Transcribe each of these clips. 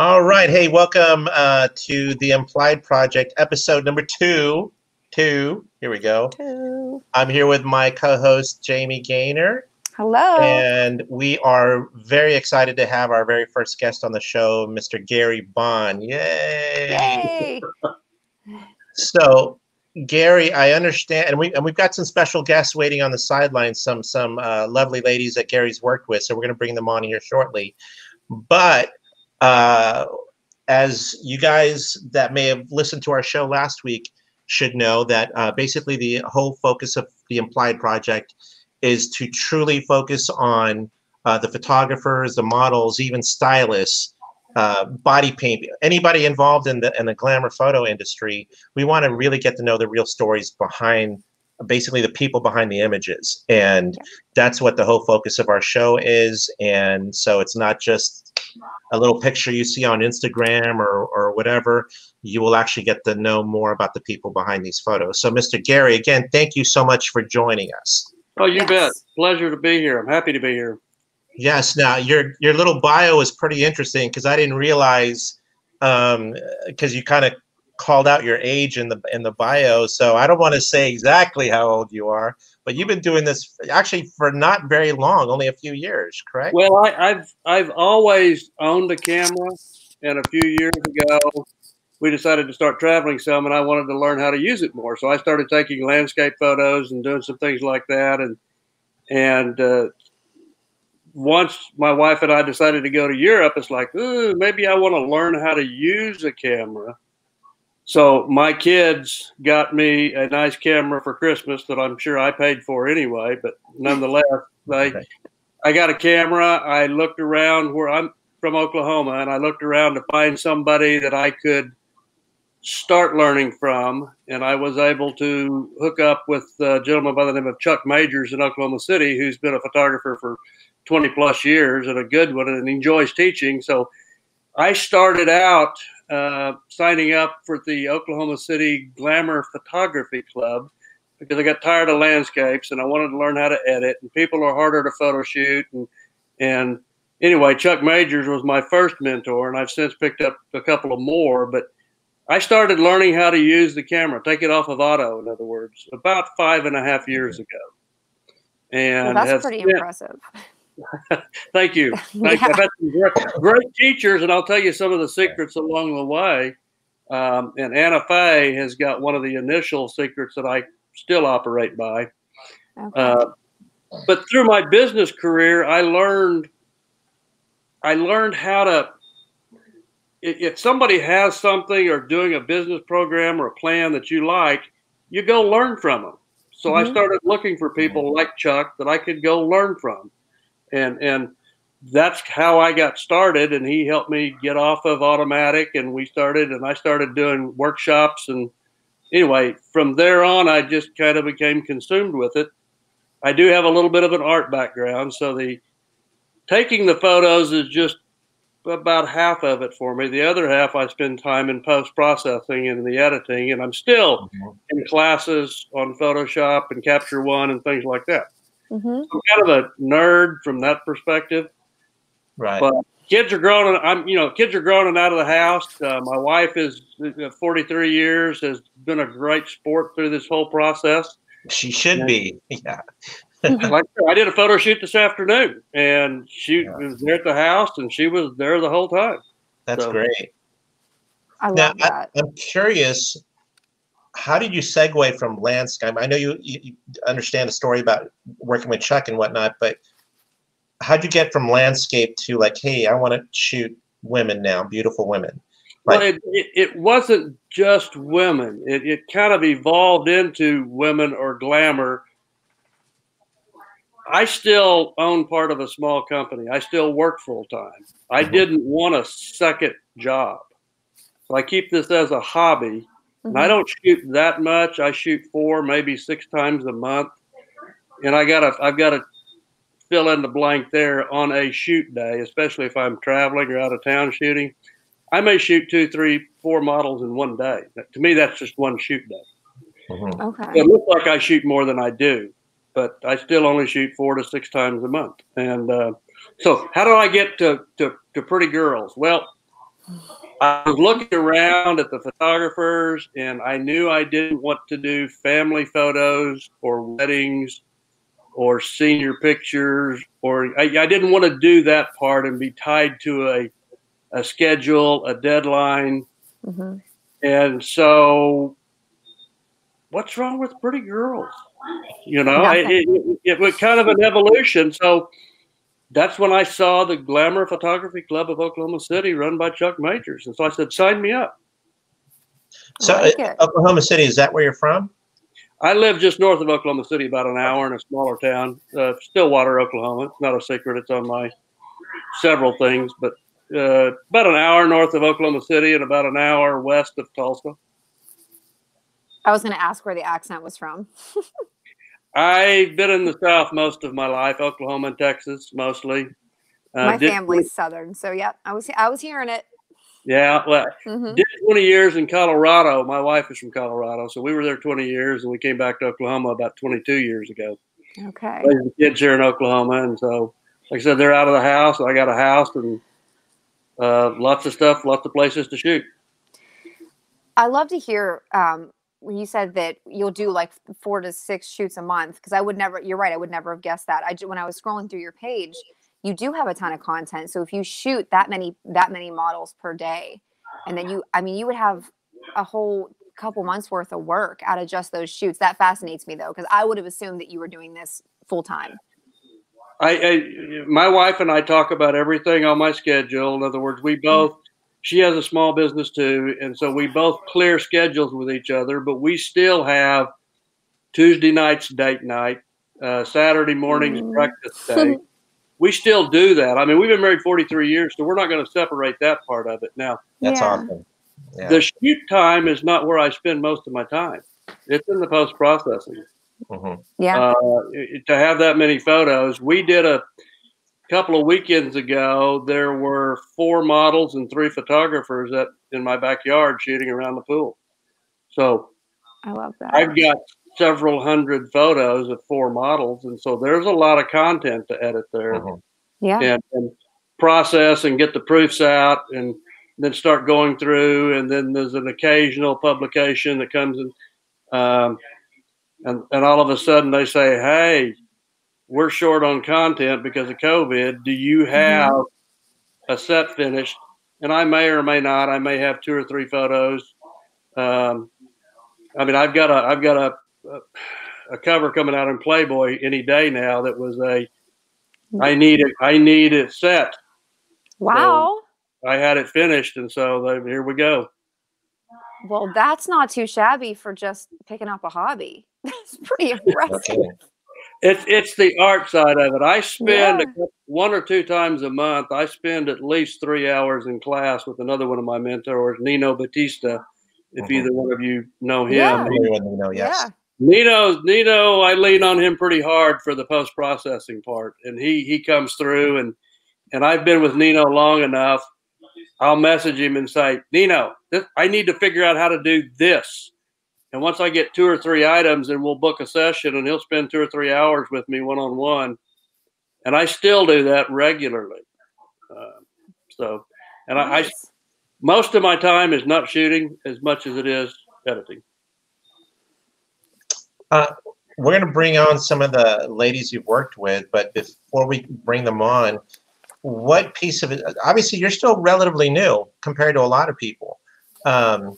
All right, hey, welcome to The Implied Project, episode number two. Here we go. Two. I'm here with my co-host, Jamie Gaynor. Hello. And we are very excited to have our very first guest on the show, Mr. Gary Bond. Yay! Yay. So, Gary, I understand, and we've got some special guests waiting on the sidelines, some lovely ladies that Gary's worked with, so we're going to bring them on here shortly. But as you guys that may have listened to our show last week should know that basically the whole focus of The Implied Project is to truly focus on the photographers, the models, even stylists, body paint, anybody involved in the glamour photo industry. We want to really get to know the real stories behind basically the people behind the images. And that's what the whole focus of our show is. And so it's not just a little picture you see on Instagram or whatever. You will actually get to know more about the people behind these photos. So Mr. Gary, again, thank you so much for joining us. Oh, you bet. Pleasure to be here. I'm happy to be here. Yes. Now your little bio is pretty interesting because I didn't realize, because you kind of called out your age in the bio. So I don't want to say exactly how old you are, but you've been doing this actually for not very long, only a few years, correct? Well, I've always owned a camera, and a few years ago we decided to start traveling some, and I wanted to learn how to use it more. So I started taking landscape photos and doing some things like that. And once my wife and I decided to go to Europe, it's like, ooh, maybe I want to learn how to use a camera. So my kids got me a nice camera for Christmas that I'm sure I paid for anyway, but nonetheless, I got a camera. I looked around where I'm from, Oklahoma, and I looked around to find somebody that I could start learning from. And I was able to hook up with a gentleman by the name of Chuck Majors in Oklahoma City, who's been a photographer for 20 plus years and a good one, and enjoys teaching. So I started out signing up for the Oklahoma City Glamour Photography Club because I got tired of landscapes and I wanted to learn how to edit, and people are harder to photo shoot. And anyway, Chuck Majors was my first mentor, and I've since picked up a couple of more, but I started learning how to use the camera, take it off of auto, in other words, about 5.5 years ago. And well, that's pretty impressive. Thank you. Thank you. I've had some great teachers, and I'll tell you some of the secrets along the way. And Anna Faye has got one of the initial secrets that I still operate by. Okay. But through my business career, I learned how to, if somebody has something or doing a business program or a plan that you like, you go learn from them. So I started looking for people like Chuck that I could go learn from. And that's how I got started, and he helped me get off of automatic, and I started doing workshops. And anyway, from there on, I just kind of became consumed with it. I do have a little bit of an art background, so taking the photos is just about half of it for me. The other half, I spend time in post-processing and the editing, and I'm still in classes on Photoshop and Capture One and things like that. I'm kind of a nerd from that perspective, right? But kids are grown, and kids are grown and out of the house. My wife is 43 years, has been a great sport through this whole process. She should be, yeah. Like I did a photo shoot this afternoon, and she was there at the house, and she was there the whole time. That's great. I love that. I'm curious. How did you segue from landscape? I know you understand the story about working with Chuck and whatnot, but how'd you get from landscape to like, hey, I want to shoot women now, beautiful women? Like, well, it wasn't just women. It kind of evolved into women or glamour. I still own part of a small company. I still work full time. I didn't want a second job. So I keep this as a hobby. And I don't shoot that much. I shoot 4, maybe 6 times a month, and I've got to fill in the blank there on a shoot day, especially if I'm traveling or out of town shooting. I may shoot 2, 3, 4 models in one day. To me, that's just one shoot day. Okay. It looks like I shoot more than I do, but I still only shoot 4 to 6 times a month. And so, how do I get to pretty girls? Well, I was looking around at the photographers, and I knew I didn't want to do family photos or weddings or senior pictures, or I didn't want to do that part and be tied to a schedule, a deadline. Mm-hmm. And so what's wrong with pretty girls? You know, it was kind of an evolution. So that's when I saw the Glamour Photography Club of Oklahoma City run by Chuck Majors. And so I said, sign me up. So Oklahoma City, is that where you're from? I live just north of Oklahoma City, about an hour in a smaller town, Stillwater, Oklahoma. It's not a secret. It's on my several things, but about an hour north of Oklahoma City and about an hour west of Tulsa. I was going to ask where the accent was from. I've been in the South most of my life, Oklahoma and Texas mostly. My family's Southern, so yeah, I was hearing it. Yeah, well, mm-hmm. Did 20 years in Colorado. My wife is from Colorado, so we were there 20 years, and we came back to Oklahoma about 22 years ago. Okay. The kids here in Oklahoma, and so, like I said, they're out of the house. I got a house and lots of stuff, lots of places to shoot. I love to hear when you said that you'll do like 4 to 6 shoots a month, because I would never, you're right, I would never have guessed that. When I was scrolling through your page, you do have a ton of content. So if you shoot that many models per day, and then you would have a whole couple months worth of work out of just those shoots. That fascinates me though, because I would have assumed that you were doing this full time. I my wife and I talk about everything on my schedule. In other words, we both, she has a small business too, and so we both clear schedules with each other, but we still have Tuesday nights date night, Saturday mornings breakfast day. We still do that. I mean, we've been married 43 years, so we're not going to separate that part of it now. That's awesome. Yeah. The shoot time is not where I spend most of my time. It's in the post-processing. Mm-hmm. Yeah. To have that many photos, we did a couple of weekends ago, there were 4 models and 3 photographers in my backyard shooting around the pool. So I love that. I've got several hundred photos of 4 models, and so there's a lot of content to edit there. Mm-hmm. Yeah. And process and get the proofs out and then start going through, and then there's an occasional publication that comes in, and all of a sudden they say, hey, we're short on content because of COVID. Do you have a set finished? And I may or may not. I may have 2 or 3 photos. I mean, I've got a cover coming out in Playboy any day now. That was I need it set. Wow. So I had it finished. And so here we go. Well, that's not too shabby for just picking up a hobby. That's pretty impressive. It's the art side of it. I spend 1 or 2 times a month. I spend at least 3 hours in class with another one of my mentors, Nino Batista. If either one of you know him. Yeah. Nino, I lean on him pretty hard for the post-processing part. And he comes through, and I've been with Nino long enough. I'll message him and say, Nino, I need to figure out how to do this. And once I get 2 or 3 items, then we'll book a session, and he'll spend 2 or 3 hours with me one-on-one. And I still do that regularly. I most of my time is not shooting as much as it is editing. We're going to bring on some of the ladies you've worked with, but before we bring them on, what piece of it, obviously you're still relatively new compared to a lot of people. But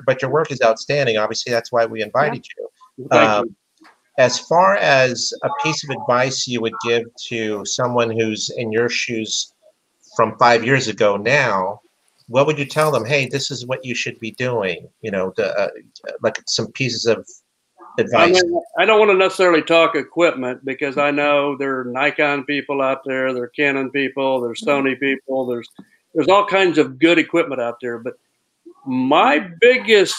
your work is outstanding. Obviously, that's why we invited you. As far as a piece of advice you would give to someone who's in your shoes from 5 years ago now, what would you tell them? Hey, this is what you should be doing, you know, like some pieces of advice. I don't want to necessarily talk equipment, because I know there are Nikon people out there, there are Canon people, there's Sony people, there's all kinds of good equipment out there. But my biggest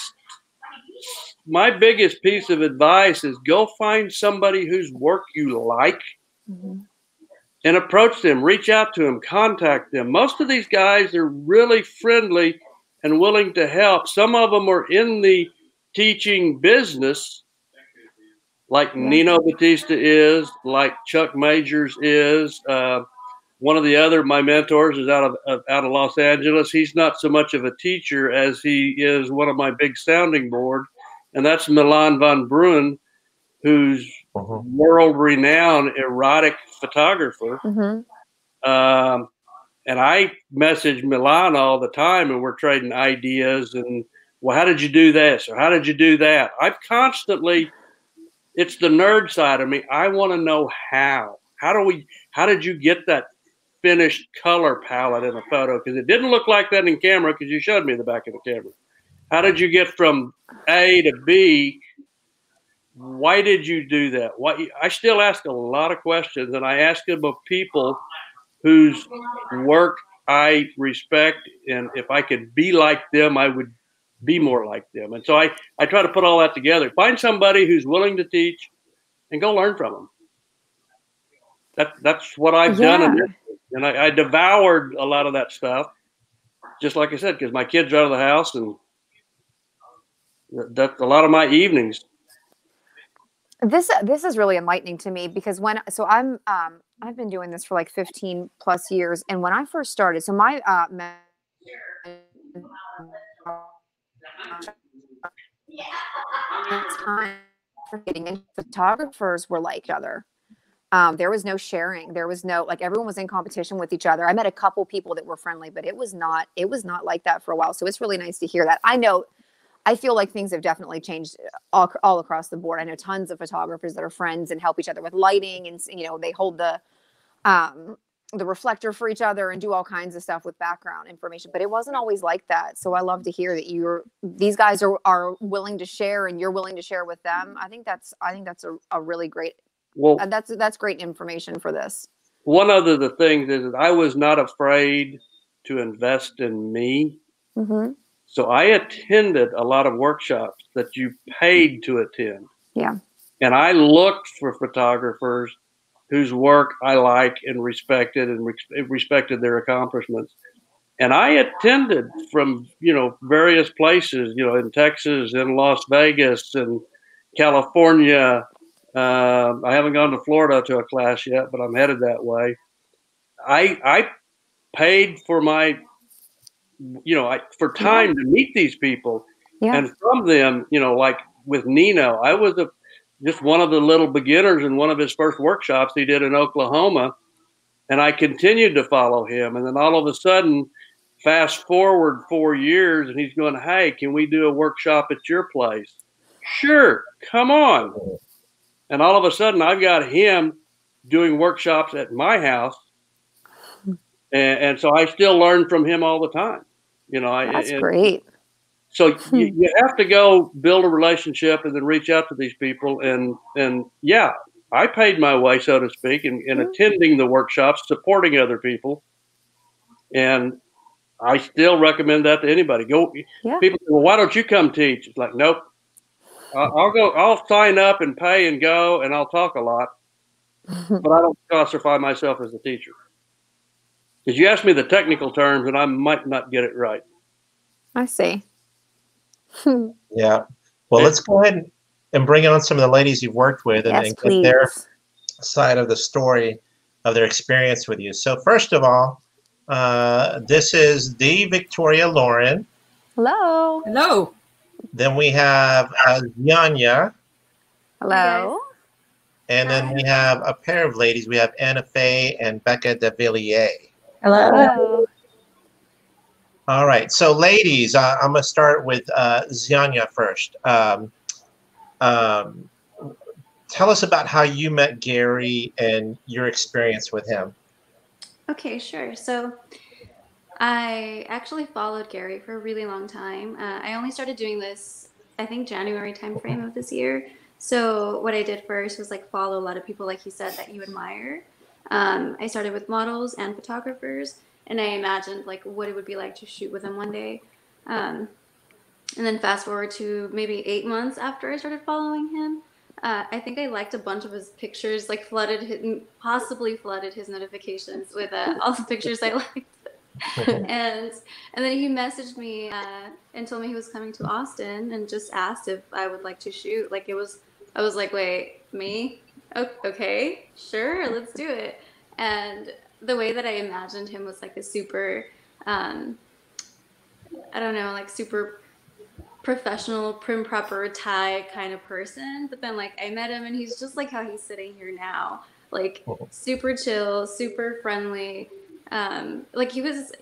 piece of advice is go find somebody whose work you like. Mm-hmm. And approach them, reach out to them, contact them. Most of these guys are really friendly and willing to help. Some of them are in the teaching business, like Nino Batista is, like Chuck Majors is, One of the other, my mentors, is out of Los Angeles. He's not so much of a teacher as he is one of my big sounding board, and that's Milan von Bruin, who's world-renowned erotic photographer. And I message Milan all the time, and we're trading ideas and, well, how did you do this? Or how did you do that? I've constantly, it's the nerd side of me. I want to know how. How did you get that finished color palette in a photo? Because it didn't look like that in camera, because you showed me the back of the camera. How did you get from A to B? Why did you do that? Why? I still ask a lot of questions, and I ask them of people whose work I respect, and if I could be like them, I would be more like them. And so I try to put all that together. Find somebody who's willing to teach and go learn from them. That's what I've done. And I devoured a lot of that stuff, just like I said, because my kids are out of the house, and that's a lot of my evenings. This is really enlightening to me, because when, so I'm, I've been doing this for like 15 plus years. And when I first started, so my, photographers were like each other. There was no sharing. There was no, like, everyone was in competition with each other. I met a couple people that were friendly, but it was not like that for a while. So it's really nice to hear that. I know, I feel like things have definitely changed all across the board. I know tons of photographers that are friends and help each other with lighting, and, you know, they hold the reflector for each other and do all kinds of stuff with background information, but it wasn't always like that. So I love to hear that these guys are willing to share, and you're willing to share with them. I think that's a really great, well, that's great information for this. One of the things is that I was not afraid to invest in me. So I attended a lot of workshops that you paid to attend. Yeah. And I looked for photographers whose work I like and respected their accomplishments. And I attended from, you know, various places, you know, in Texas, in Las Vegas, and California. I haven't gone to Florida to a class yet, but I'm headed that way. I paid for my, you know, for time to meet these people, and from them, you know, like with Nino, I was just one of the little beginners in one of his first workshops he did in Oklahoma, and I continued to follow him. And then all of a sudden, fast forward 4 years, and he's going, "Hey, can we do a workshop at your place?" "Sure, come on." And all of a sudden, I've got him doing workshops at my house. And so I still learn from him all the time, you know. That's great. So you have to go build a relationship and then reach out to these people. And yeah, I paid my way, so to speak, in attending the workshops, supporting other people. And I still recommend that to anybody. People say, "Well, why don't you come teach?" It's like, nope. I'll go. I'll sign up and pay and go, and I'll talk a lot, but I don't classify myself as a teacher. Because you asked me the technical terms, and I might not get it right. I see. Yeah. Well, let's go ahead and bring on some of the ladies you've worked with and get their side of the story of their experience with you. So first of all, this is the Victoria Loren. Hello. Hello. Then we have Zyanya. Hello. And then we have a pair of ladies. We have Anna Faye and Rebecca Devillier. Hello. Hello. All right. So, ladies, I'm going to start with Zyanya first. Tell us about how you met Gary and your experience with him. Okay, sure. So, I actually followed Gary for a really long time. I only started doing this, I think, January timeframe of this year. So what I did first was like follow a lot of people, like you said, that you admire. I started with models and photographers, and I imagined like what it would be like to shoot with them one day. And then fast forward to maybe 8 months after I started following him, I think I liked a bunch of his pictures, like possibly flooded his notifications with all the pictures I liked. and then he messaged me and told me he was coming to Austin, and just asked if I would like to shoot. Like I was like, wait, me? Okay, sure, let's do it. And the way that I imagined him was like a super, I don't know, like super professional, prim proper tie kind of person. But then like I met him and he's just like how he's sitting here now, like super chill, super friendly. Like he was,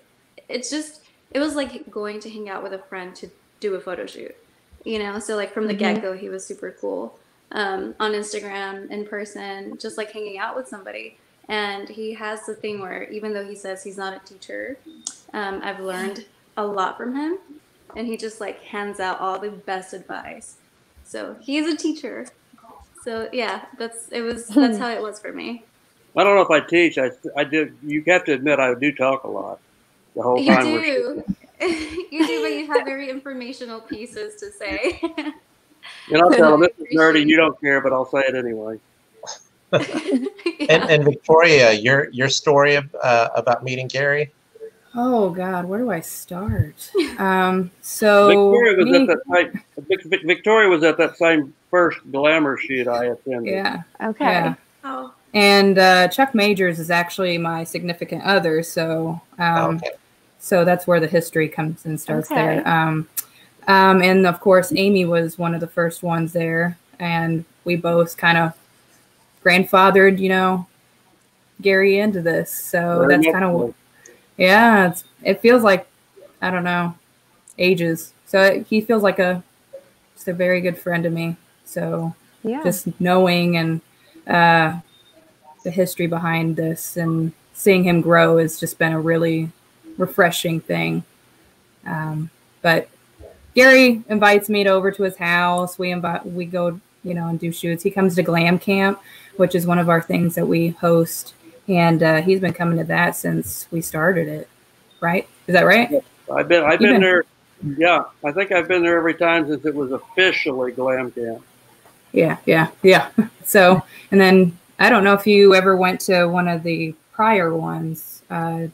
it's just, it was like going to hang out with a friend to do a photo shoot, you know? So like from the get-go, he was super cool. On Instagram, in person, just like hanging out with somebody. And he has the thing where even though he says he's not a teacher, I've learned a lot from him. And he just like hands out all the best advice. So he's a teacher. So yeah, that's how it was for me. I don't know if I teach. I did. You have to admit I do talk a lot. The whole time. You do. You do, but you have very informational pieces to say. And I'll tell them, this is nerdy, you don't care, but I'll say it anyway. Yeah. And Victoria, your story about meeting Gary? Oh, God, where do I start? Victoria was at that same first glamour shoot I attended. Yeah. Okay. Yeah. Oh. And Chuck Majors is actually my significant other, so so that's where the history comes and starts there. And of course, Amy was one of the first ones there, and we both kind of grandfathered, you know, Gary into this. So that's kind of, yeah, it feels like, I don't know, ages. So he feels like just a very good friend to me. So yeah, just knowing and the history behind this and seeing him grow has just been a really refreshing thing. But Gary invites me over to his house. We go, you know, and do shoots. He comes to Glam Camp, which is one of our things that we host. And he's been coming to that since we started it, right? Is that right? I've been there. Yeah, I think I've been there every time since it was officially Glam Camp. Yeah. So, and then I don't know if you ever went to one of the prior ones,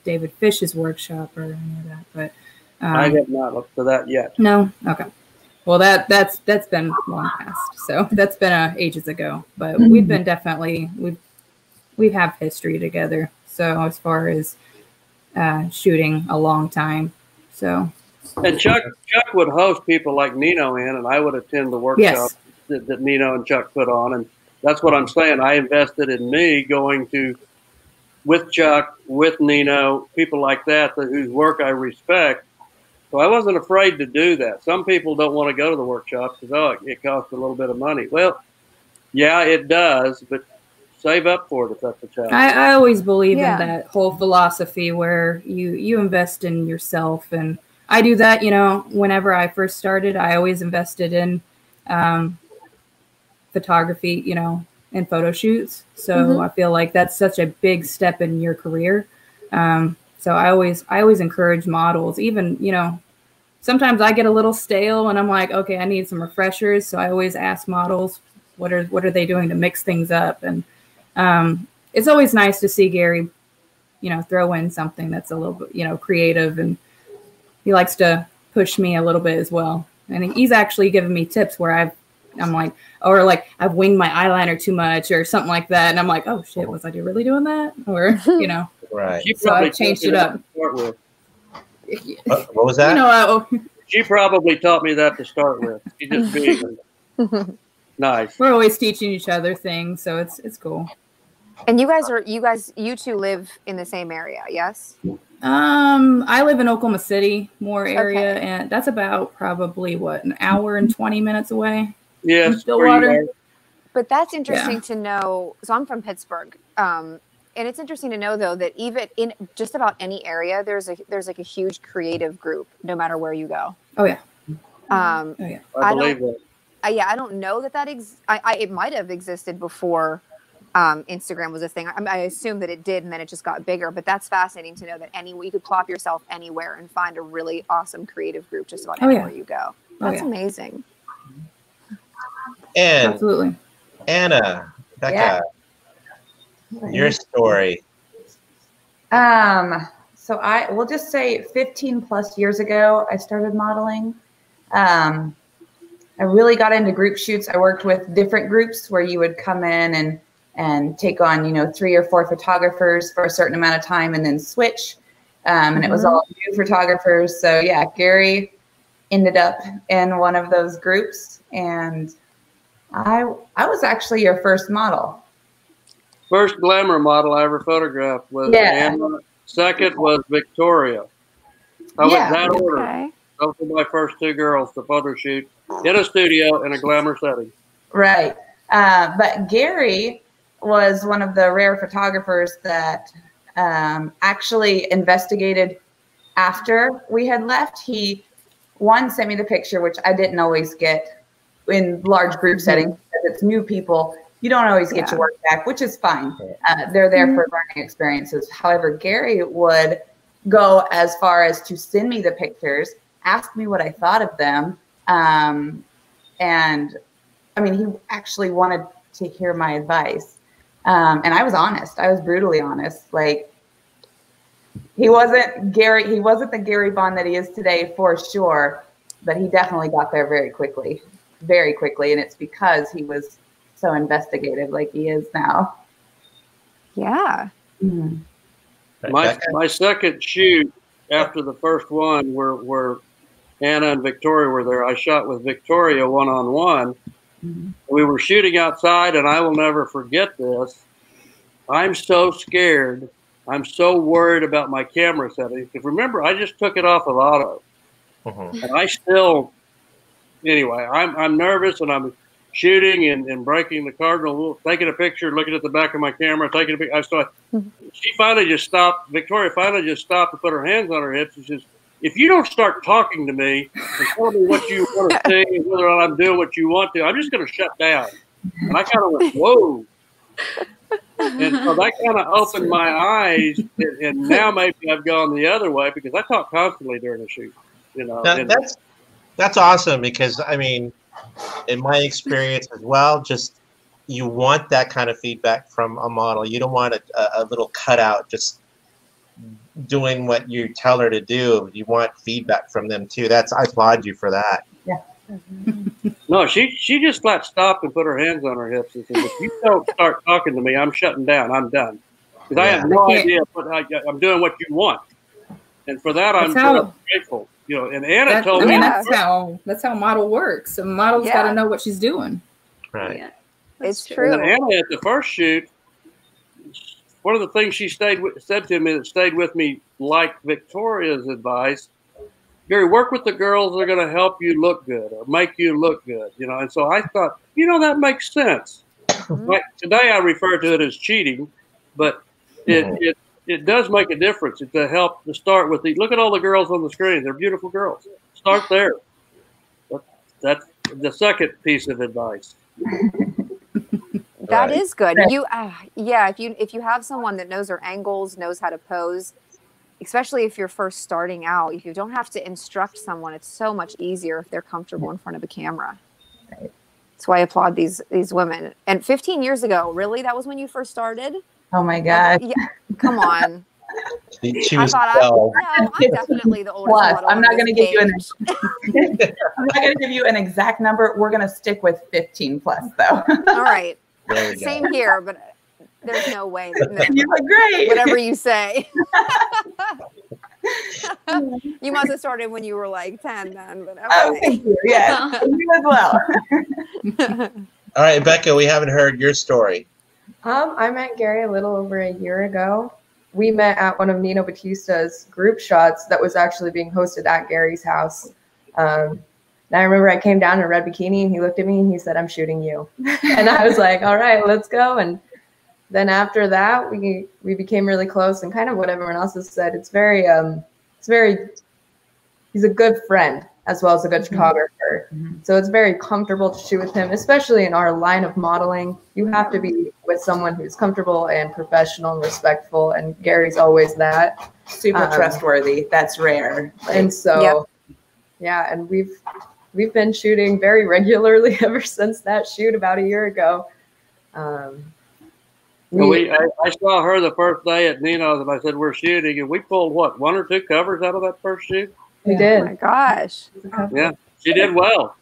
David Fish's workshop or any of that, but. I have not looked for that yet. No. Okay. Well, that's been long past. So that's been ages ago. But we've been definitely we have history together. So as far as shooting, a long time. So. And Chuck would host people like Nino in, and I would attend the workshop that Nino and Chuck put on, and that's what I'm saying. I invested in me going to with Chuck, with Nino, people like that whose work I respect. So I wasn't afraid to do that. Some people don't want to go to the workshop because, oh, it costs a little bit of money. Well, yeah, it does, but save up for it if that's a challenge. I always believe in that whole philosophy where you invest in yourself. And I do that, you know, whenever I first started, I always invested in photography, you know, and photo shoots. So I feel like that's such a big step in your career. So I always encourage models, even, you know, sometimes I get a little stale and I'm like, okay, I need some refreshers. So I always ask models, what are they doing to mix things up? And it's always nice to see Gary, you know, throw in something that's a little bit, you know, creative. And he likes to push me a little bit as well. And he's actually given me tips where I'm like, or like I've winged my eyeliner too much or something like that. And I'm like, oh shit, was I really doing that? Or, you know. Right. So I changed it up. What was that? You know, she probably taught me that to start with. She just being nice. We're always teaching each other things, so it's cool. And you two live in the same area, yes? I live in Oklahoma City, more area, and that's about probably what, an hour and 20 minutes away. Yeah, Stillwater. But that's interesting to know. So I'm from Pittsburgh. And it's interesting to know, though, that even in just about any area, there's like a huge creative group, no matter where you go. Oh, yeah. I believe it. I don't know it might have existed before Instagram was a thing. I assume that it did, and then it just got bigger. But that's fascinating to know that you could plop yourself anywhere and find a really awesome creative group just about anywhere you go. That's amazing. And absolutely. Anna, Becca. Yeah. Your story. So I will just say 15 plus years ago, I started modeling. I really got into group shoots. I worked with different groups where you would come in and, and take on, you know, 3 or 4 photographers for a certain amount of time and then switch. And it was all new photographers. So yeah, Gary ended up in one of those groups, and I was actually your first model. First glamour model I ever photographed was Anna. Second was Victoria. I was that order. Those were my first 2 girls to photo shoot in a studio in a glamour setting. Right. But Gary was one of the rare photographers that actually investigated after we had left. He, one, sent me the picture, which I didn't always get in large group settings because it's new people. You don't always get your work back, which is fine. They're there for learning experiences. However, Gary would go as far as to send me the pictures, ask me what I thought of them. And I mean, he actually wanted to hear my advice. And I was honest. I was brutally honest. Like, he wasn't Gary. He wasn't the Gary Bond that he is today for sure, but he definitely got there very quickly. And it's because he was so investigative like he is now. Yeah. My second shoot after the first one where Anna and Victoria were there, I shot with Victoria one-on-one. We were shooting outside, and I will never forget this. I'm so scared. I'm so worried about my camera setting. Because remember, I just took it off of auto. And I still, anyway, I'm nervous, and I'm shooting and breaking the cardinal, taking a picture, looking at the back of my camera, taking a picture. So she finally just stopped. Victoria finally just stopped and put her hands on her hips and says, if you don't start talking to me and tell me what you want to say and whether or not I'm doing what you want to, I'm just going to shut down. And I kind of went, whoa. And so that kind of opened my eyes. And now maybe I've gone the other way because I talk constantly during the shoot. You know, now, that's awesome because, I mean, in my experience as well, just you want that kind of feedback from a model. You don't want a little cutout just doing what you tell her to do. You want feedback from them too. That's, I applaud you for that. Yeah. No, she just flat stopped and put her hands on her hips and said, if you don't start talking to me, I'm shutting down. I'm done. Because I have no idea what I'm doing what you want. And for that, I'm so grateful. You know, and Anna told me that's how model works. A model's got to know what she's doing. Right. Yeah. It's true. And Anna, at the first shoot, one of the things she said to me that stayed with me, like Victoria's advice, Gary, work with the girls that are going to help you look good or make you look good. You know, and so I thought, you know, that makes sense. Like today, I refer to it as cheating, but it does make a difference to help to start with the look at all the girls on the screen. They're beautiful girls. Start there. That's the second piece of advice. That is good. You, yeah. If you have someone that knows their angles, knows how to pose, especially if you're first starting out, if you don't have to instruct someone, it's so much easier if they're comfortable in front of a camera. Right. That's why I applaud these women. And 15 years ago, really, that was when you first started. Oh my God. Yeah. Come on. I'm definitely the oldest. Plus, I'm not going to give you an exact number. We're going to stick with 15 plus though. All right. Same here, but there's no way. You look great. Whatever you say. You must have started when you were like 10 then. But okay. Oh, thank you. Yeah. You as well. All right, Becca, we haven't heard your story. I met Gary a little over a year ago. We met at one of Nino Batista's group shots that was actually being hosted at Gary's house. And I remember I came down in a red bikini and he looked at me and he said, I'm shooting you. And I was like, all right, let's go. And then after that, we became really close, and kind of what everyone else has said, he's a good friend as well as a good photographer. So it's very comfortable to shoot with him, especially in our line of modeling. You have to be with someone who's comfortable and professional and respectful, and Gary's always that. Super trustworthy. That's rare. And so, yeah, and we've been shooting very regularly ever since that shoot about a year ago. I saw her the first day at Nino's, and I said, we're shooting, and we pulled, what, 1 or 2 covers out of that first shoot? We did. Oh my gosh. Yeah, she did well.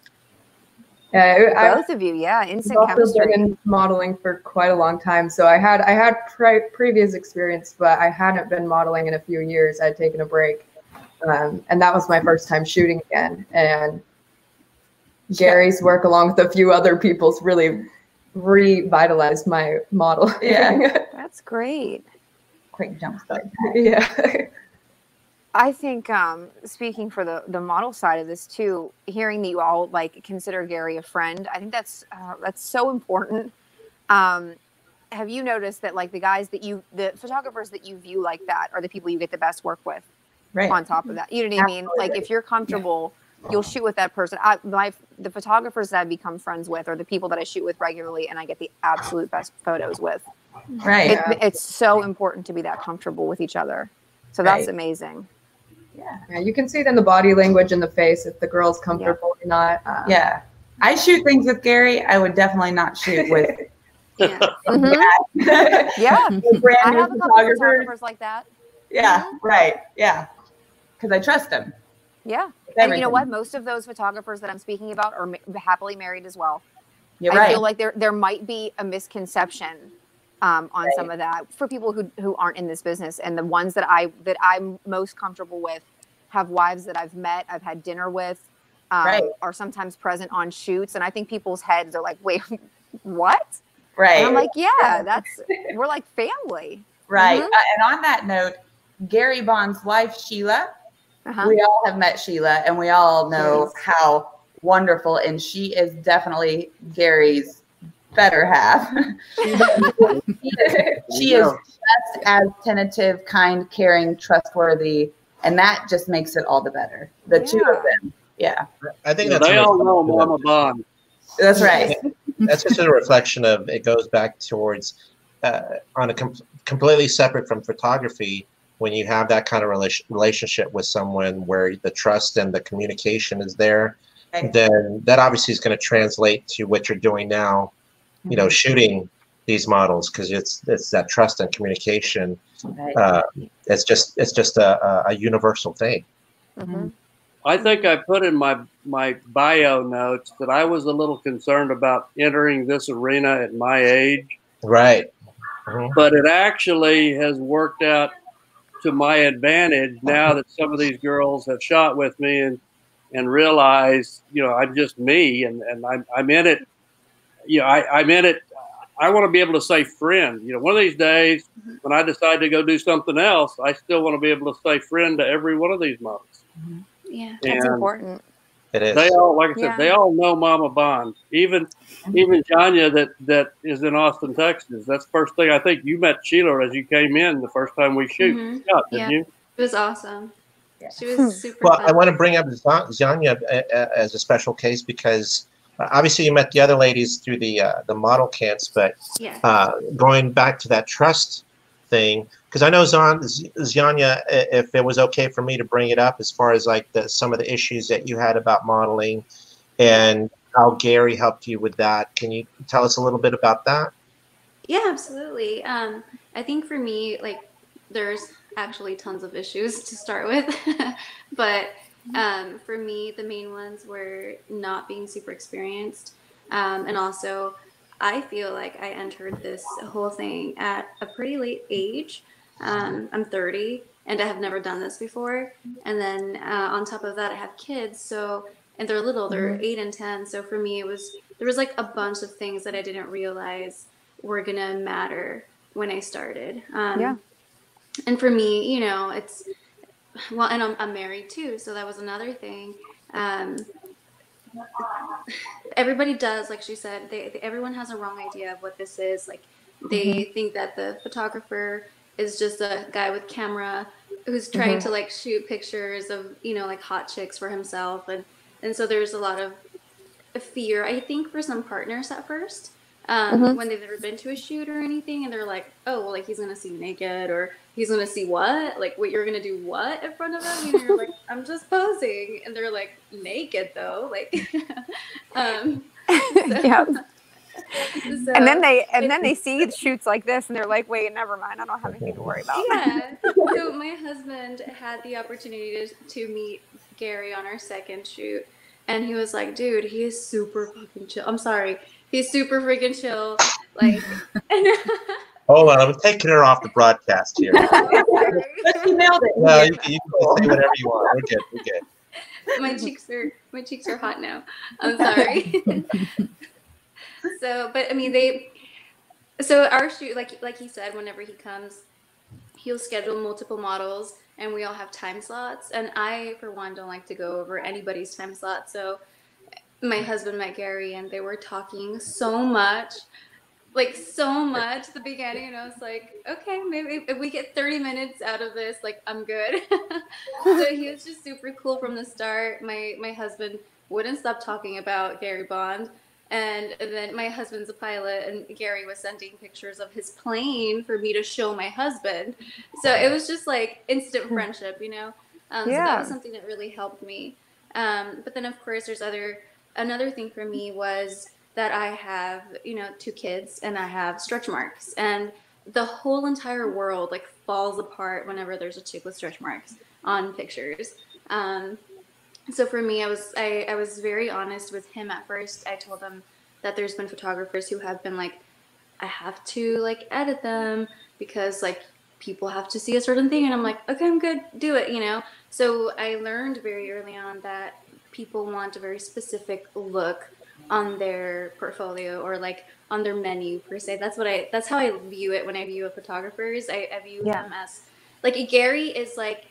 Both of you, yeah, instant chemistry. I've been modeling for quite a long time, so I had previous experience, but I hadn't been modeling in a few years. I'd taken a break, and that was my first time shooting again. And Gary's work, along with a few other people's, really revitalized my model. Yeah, that's great. Quick jump start. Yeah. I think speaking for the model side of this too, hearing that you all like consider Gary a friend, I think that's so important. Have you noticed that like the photographers that you view like that are the people you get the best work with? Right. On top of that, you know what Absolutely. I mean? Like if you're comfortable, you'll shoot with that person. The photographers that I've become friends with are the people that I shoot with regularly and I get the absolute best photos with. Right. It's so important to be that comfortable with each other. So that's amazing. Yeah. Yeah, you can see it in the body language and the face if the girl's comfortable or not. I shoot things with Gary I would definitely not shoot with. Yeah. Mm-hmm. Yeah. Yeah. I have a couple of photographers like that. Yeah, mm-hmm. Right. Yeah. Because I trust them. Yeah. And you know what? Most of those photographers that I'm speaking about are happily married as well. You're right. I feel like there might be a misconception on some of that for people who aren't in this business, and the ones that I'm most comfortable with have wives that I've met, I've had dinner with, are sometimes present on shoots, and I think people's heads are like, wait, what? Right. And I'm like, yeah, we're like family. Right. Mm-hmm. And on that note, Gary Bond's wife Sheila, we all have met Sheila, and we all know how wonderful, and she is definitely Gary's better half. She is just as tentative, kind, caring, trustworthy, and that just makes it all the better. The two of them, I think they all know Mama Bond. That's right. That's just a reflection of it goes back towards on a completely separate from photography. When you have that kind of relationship with someone where the trust and the communication is there, then that obviously is going to translate to what you're doing now. You know, shooting these models, because it's that trust and communication. It's just a universal thing. Mm-hmm. I think I put in my bio notes that I was a little concerned about entering this arena at my age. Right. Mm-hmm. But it actually has worked out to my advantage now that some of these girls have shot with me and realized, you know, I'm just me and I'm in it. You know, I'm in it. I want to be able to say friend. You know, one of these days when I decide to go do something else, I still want to be able to say friend to every one of these models. Mm-hmm. Yeah, that's important. It is. They all, like I said, they all know Mama Bond. Even Zyanya that is in Austin, Texas. That's the first thing. I think you met Sheila as you came in the first time we shoot. Mm-hmm. Didn't you? It was awesome. Yeah. She was super fun. I want to bring up Zyanya as a special case because obviously, you met the other ladies through the model camps, but going back to that trust thing, because I know Zyanya, if it was okay for me to bring it up, as far as like some of the issues that you had about modeling and how Gary helped you with that. Can you tell us a little bit about that? Yeah, absolutely. I think for me, like, there's actually tons of issues to start with, but for me, the main ones were not being super experienced. And also, I feel like I entered this whole thing at a pretty late age. I'm 30 and I have never done this before. And then on top of that, I have kids. So, and they're little, they're 8 and 10. So for me, there was like a bunch of things that I didn't realize were gonna matter when I started. And for me, you know, well, and I'm married too, so that was another thing. Everybody does, like she said, everyone has a wrong idea of what this is. Like, they think that the photographer is just a guy with camera who's trying to like shoot pictures of, you know, like hot chicks for himself, and so there's a lot of fear, I think, for some partners at first when they've never been to a shoot or anything, and they're like, oh, well, like, he's gonna see naked, or he's gonna see what? Like, what, you're gonna do what in front of him? And you're like, I'm just posing. And they're like, naked though, like. So, and then they see shoots like this, and they're like, wait, never mind, I don't have anything to worry about. Yeah. So my husband had the opportunity to meet Gary on our second shoot, And he was like, dude, he is super fucking chill. I'm sorry. He's super freaking chill. Like, hold on, I'm taking her off the broadcast here. She nailed it. No, you can say whatever you want. We're good. We're good. My cheeks are hot now. I'm sorry. So, but I mean, our shoot, like he said, whenever he comes, he'll schedule multiple models, and we all have time slots. And I, for one, don't like to go over anybody's time slot. So my husband met Gary, and they were talking so much. Like, so much at the beginning, and I was like, okay, maybe if we get 30 minutes out of this, like, I'm good. So he was just super cool from the start. My husband wouldn't stop talking about Gary Bond. And then my husband's a pilot, and Gary was sending pictures of his plane for me to show my husband. So it was just like instant friendship, you know? So that was something that really helped me. But then, of course, there's another thing for me was that I have, you know, 2 kids and I have stretch marks, and the whole entire world like falls apart whenever there's a chick with stretch marks on pictures. So for me, I was very honest with him at first. I told him that there's been photographers who have been like, I have to like edit them because like people have to see a certain thing, and I'm like, okay, I'm good, do it, you know? So I learned very early on that people want a very specific look on their portfolio, or like on their menu per se. That's how I view it when I view a photographer's. I view them as like, Gary is like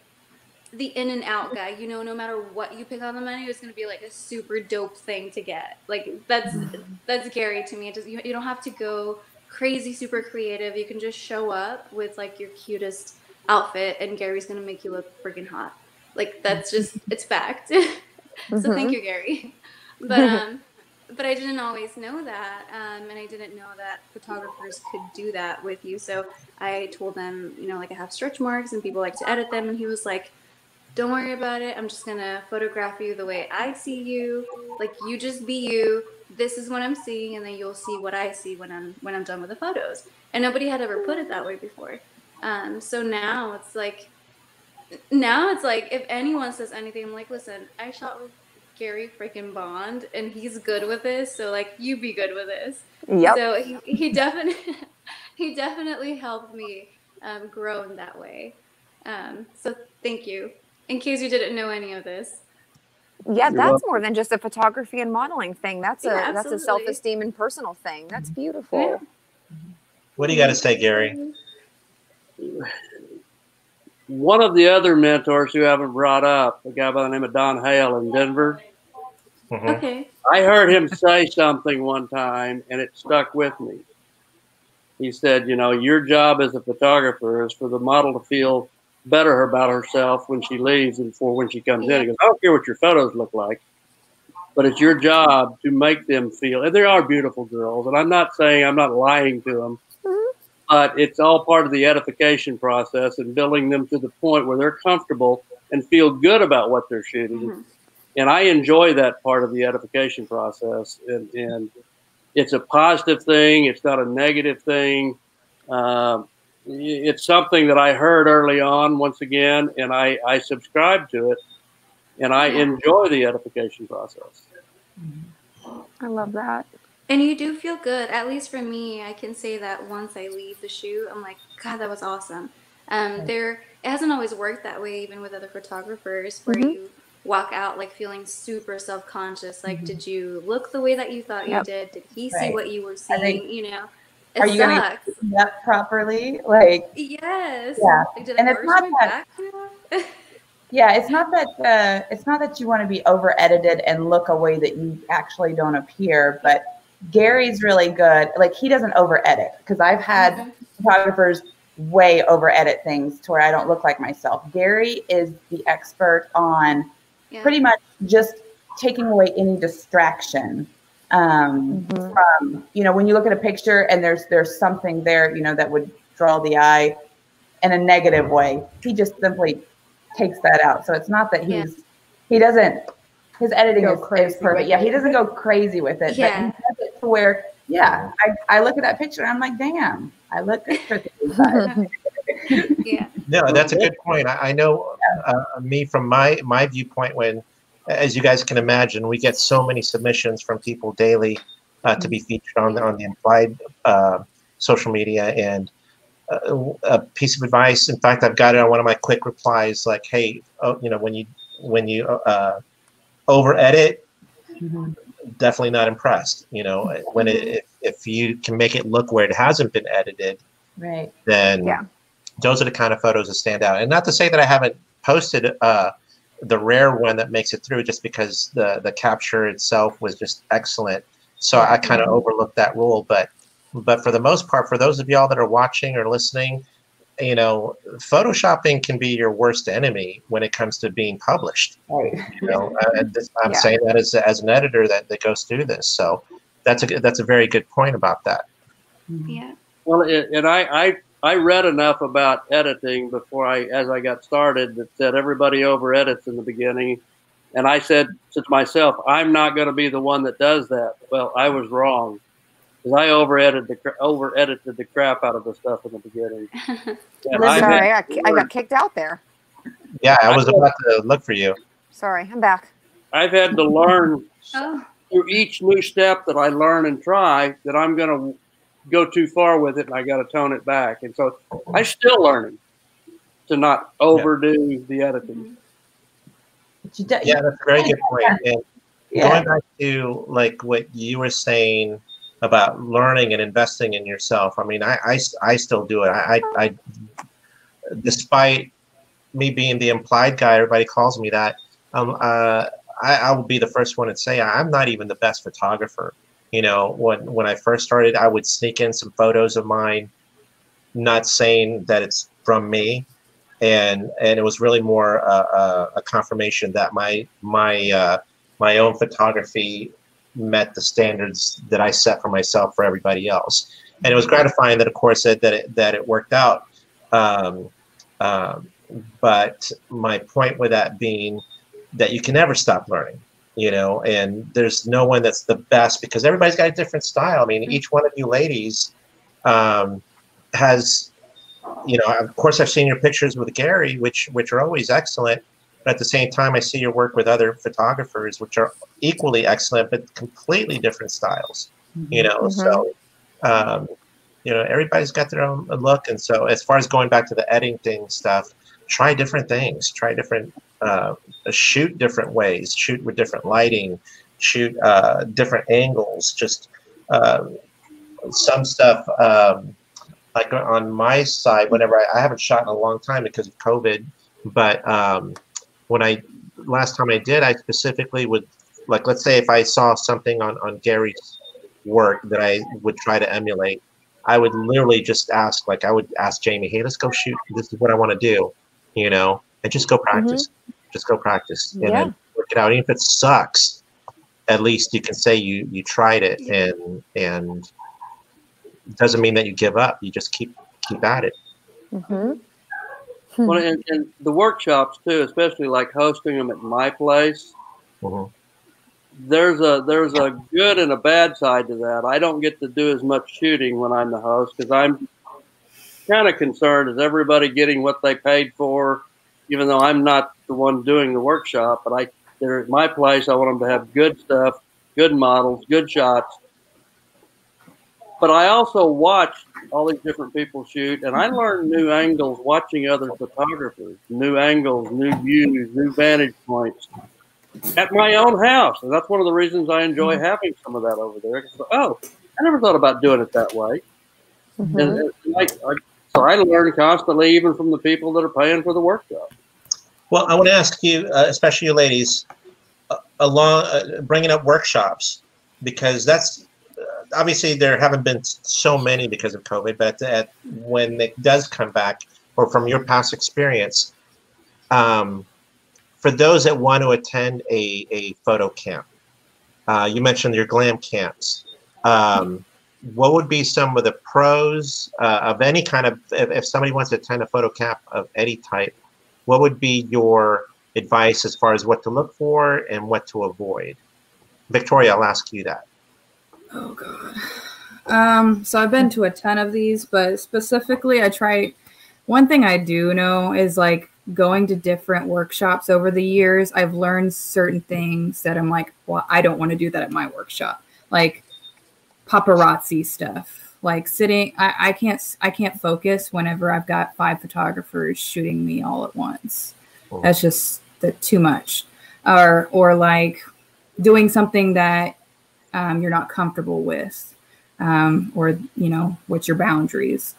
the in and out guy, you know, no matter what you pick on the menu, it's gonna be like a super dope thing to get. Like that's Gary to me. It just, you don't have to go crazy super creative. You can just show up with like your cutest outfit, and Gary's gonna make you look freaking hot. Like that's just, it's fact. So thank you, Gary. But I didn't always know that, and I didn't know that photographers could do that with you. So I told them, you know, like, I have stretch marks and people like to edit them. And he was like, don't worry about it. I'm just going to photograph you the way I see you. Like, you just be you. This is what I'm seeing, and then you'll see what I see when I'm done with the photos. And nobody had ever put it that way before. So now it's like, if anyone says anything, I'm like, listen, I shot with Gary freaking Bond, and he's good with this, so like, you be good with this. Yep. So he definitely helped me grow in that way. So thank you. In case you didn't know any of this. Yeah, that's more than just a photography and modeling thing. That's a self-esteem and personal thing. That's beautiful. Yeah. What do you got to say, Gary? One of the other mentors who haven't brought up, a guy by the name of Don Hale in Denver. Mm-hmm. Okay. I heard him say something one time, and it stuck with me. He said, you know, your job as a photographer is for the model to feel better about herself when she leaves and for when she comes in. He goes, I don't care what your photos look like, but it's your job to make them feel, and they are beautiful girls, and I'm not lying to them. But it's all part of the edification process and building them to the point where they're comfortable and feel good about what they're shooting. Mm-hmm. And I enjoy that part of the edification process. And it's a positive thing. It's not a negative thing. It's something that I heard early on, once again, and I subscribe to it. And I enjoy the edification process. I love that. And you do feel good. At least for me, I can say that once I leave the shoot, I'm like, God, that was awesome. It hasn't always worked that way, even with other photographers, where you walk out like feeling super self-conscious. Like, did you look the way that you thought you did? Did he see what you were seeing? You know, it are sucks. You doing that properly? Like, yes. Yeah. Like, did and I it's not that. Back? Yeah, it's not that you want to be over edited and look a way that you actually don't appear, but Gary's really good. Like, he doesn't over edit, because I've had photographers way over edit things to where I don't look like myself. Gary is the expert on pretty much just taking away any distraction. From, you know, when you look at a picture and there's something there, you know, that would draw the eye in a negative way, he just simply takes that out. So it's not that he's, he doesn't, his editing is perfect. Yeah, he doesn't go crazy with it. Yeah. But he does it to where, I look at that picture and I'm like, damn, I look good for this. No, that's a good point. I know me from my viewpoint, when as you guys can imagine, we get so many submissions from people daily to be featured on the Implied social media. And a piece of advice, in fact, I've got it on one of my quick replies, like, hey, you know, when you over edit, definitely not impressed. You know, when if you can make it look where it hasn't been edited, right? Then yeah, those are the kind of photos that stand out. And not to say that I haven't posted the rare one that makes it through, just because the capture itself was just excellent. So I kind of overlooked that rule, but for the most part, for those of y'all that are watching or listening, you know, photoshopping can be your worst enemy when it comes to being published. Right. You know, I'm saying that as an editor that goes through this. So that's a very good point about that. Yeah. Well, and I read enough about editing before as I got started that said everybody over edits in the beginning. And I said to myself, I'm not going to be the one that does that. Well, I was wrong, because I over edited the crap out of the stuff in the beginning. Sorry, I got kicked out there. Yeah, I was about to look for you. Sorry, I'm back. I've had to learn through each new step that I learn and try that I'm going to go too far with it, and I got to tone it back. And so I'm still learning to not overdo the editing. Yeah, that's a very good point. And going back to like what you were saying about learning and investing in yourself, I mean, I still do it. I despite me being the Implied guy, everybody calls me that. I will be the first one to say I'm not even the best photographer. You know, when I first started, I would sneak in some photos of mine, not saying that it's from me. And it was really more a confirmation that my own photography met the standards that I set for myself for everybody else, and it was gratifying that, of course, that it worked out. But my point with that being that you can never stop learning, you know. And there's no one that's the best, because everybody's got a different style. I mean, each one of you ladies has. You know, of course, I've seen your pictures with Gary, which are always excellent. But at the same time, I see your work with other photographers, which are equally excellent, but completely different styles. You know, so, you know, everybody's got their own look. And so as far as going back to the editing stuff, try different things. Try different, shoot different ways, shoot with different lighting, shoot different angles, just some stuff. Like on my side, whenever I haven't shot in a long time because of COVID, but when last time I did, I specifically would, like, let's say if I saw something on Gary's work that I would try to emulate, I would literally just ask, like, I would ask Jamie, hey, let's go shoot. This is what I want to do, you know, and just go practice, just go practice and then work it out. Even if it sucks, at least you can say you tried it, and it doesn't mean that you give up. You just keep at it. Well, and the workshops too, especially like hosting them at my place. There's a good and a bad side to that. I don't get to do as much shooting when I'm the host, because I'm kind of concerned, is everybody getting what they paid for, even though I'm not the one doing the workshop. But they're at my place. I want them to have good stuff, good models, good shots. But I also watch all these different people shoot, and I learn new angles watching other photographers, new angles, new views, new vantage points at my own house. And that's one of the reasons I enjoy having some of that over there. So, oh, I never thought about doing it that way. So I learn constantly, even from the people that are paying for the workshop. Well, I want to ask you, especially you ladies, bringing up workshops, because that's, obviously, there haven't been so many because of COVID, but when it does come back, or from your past experience, for those that want to attend a photo camp, you mentioned your glam camps. What would be some of the pros of any kind of, if somebody wants to attend a photo camp of any type, what would be your advice as far as what to look for and what to avoid? Victoria, I'll ask you that. Oh, God. So I've been to a ton of these, but specifically one thing I do know is, like, going to different workshops over the years, I've learned certain things that I'm like, well, I don't want to do that at my workshop. Like paparazzi stuff, like sitting, I can't focus whenever I've got 5 photographers shooting me all at once. Oh. That's just too much. Or like doing something that you're not comfortable with, or, you know, what's your boundaries.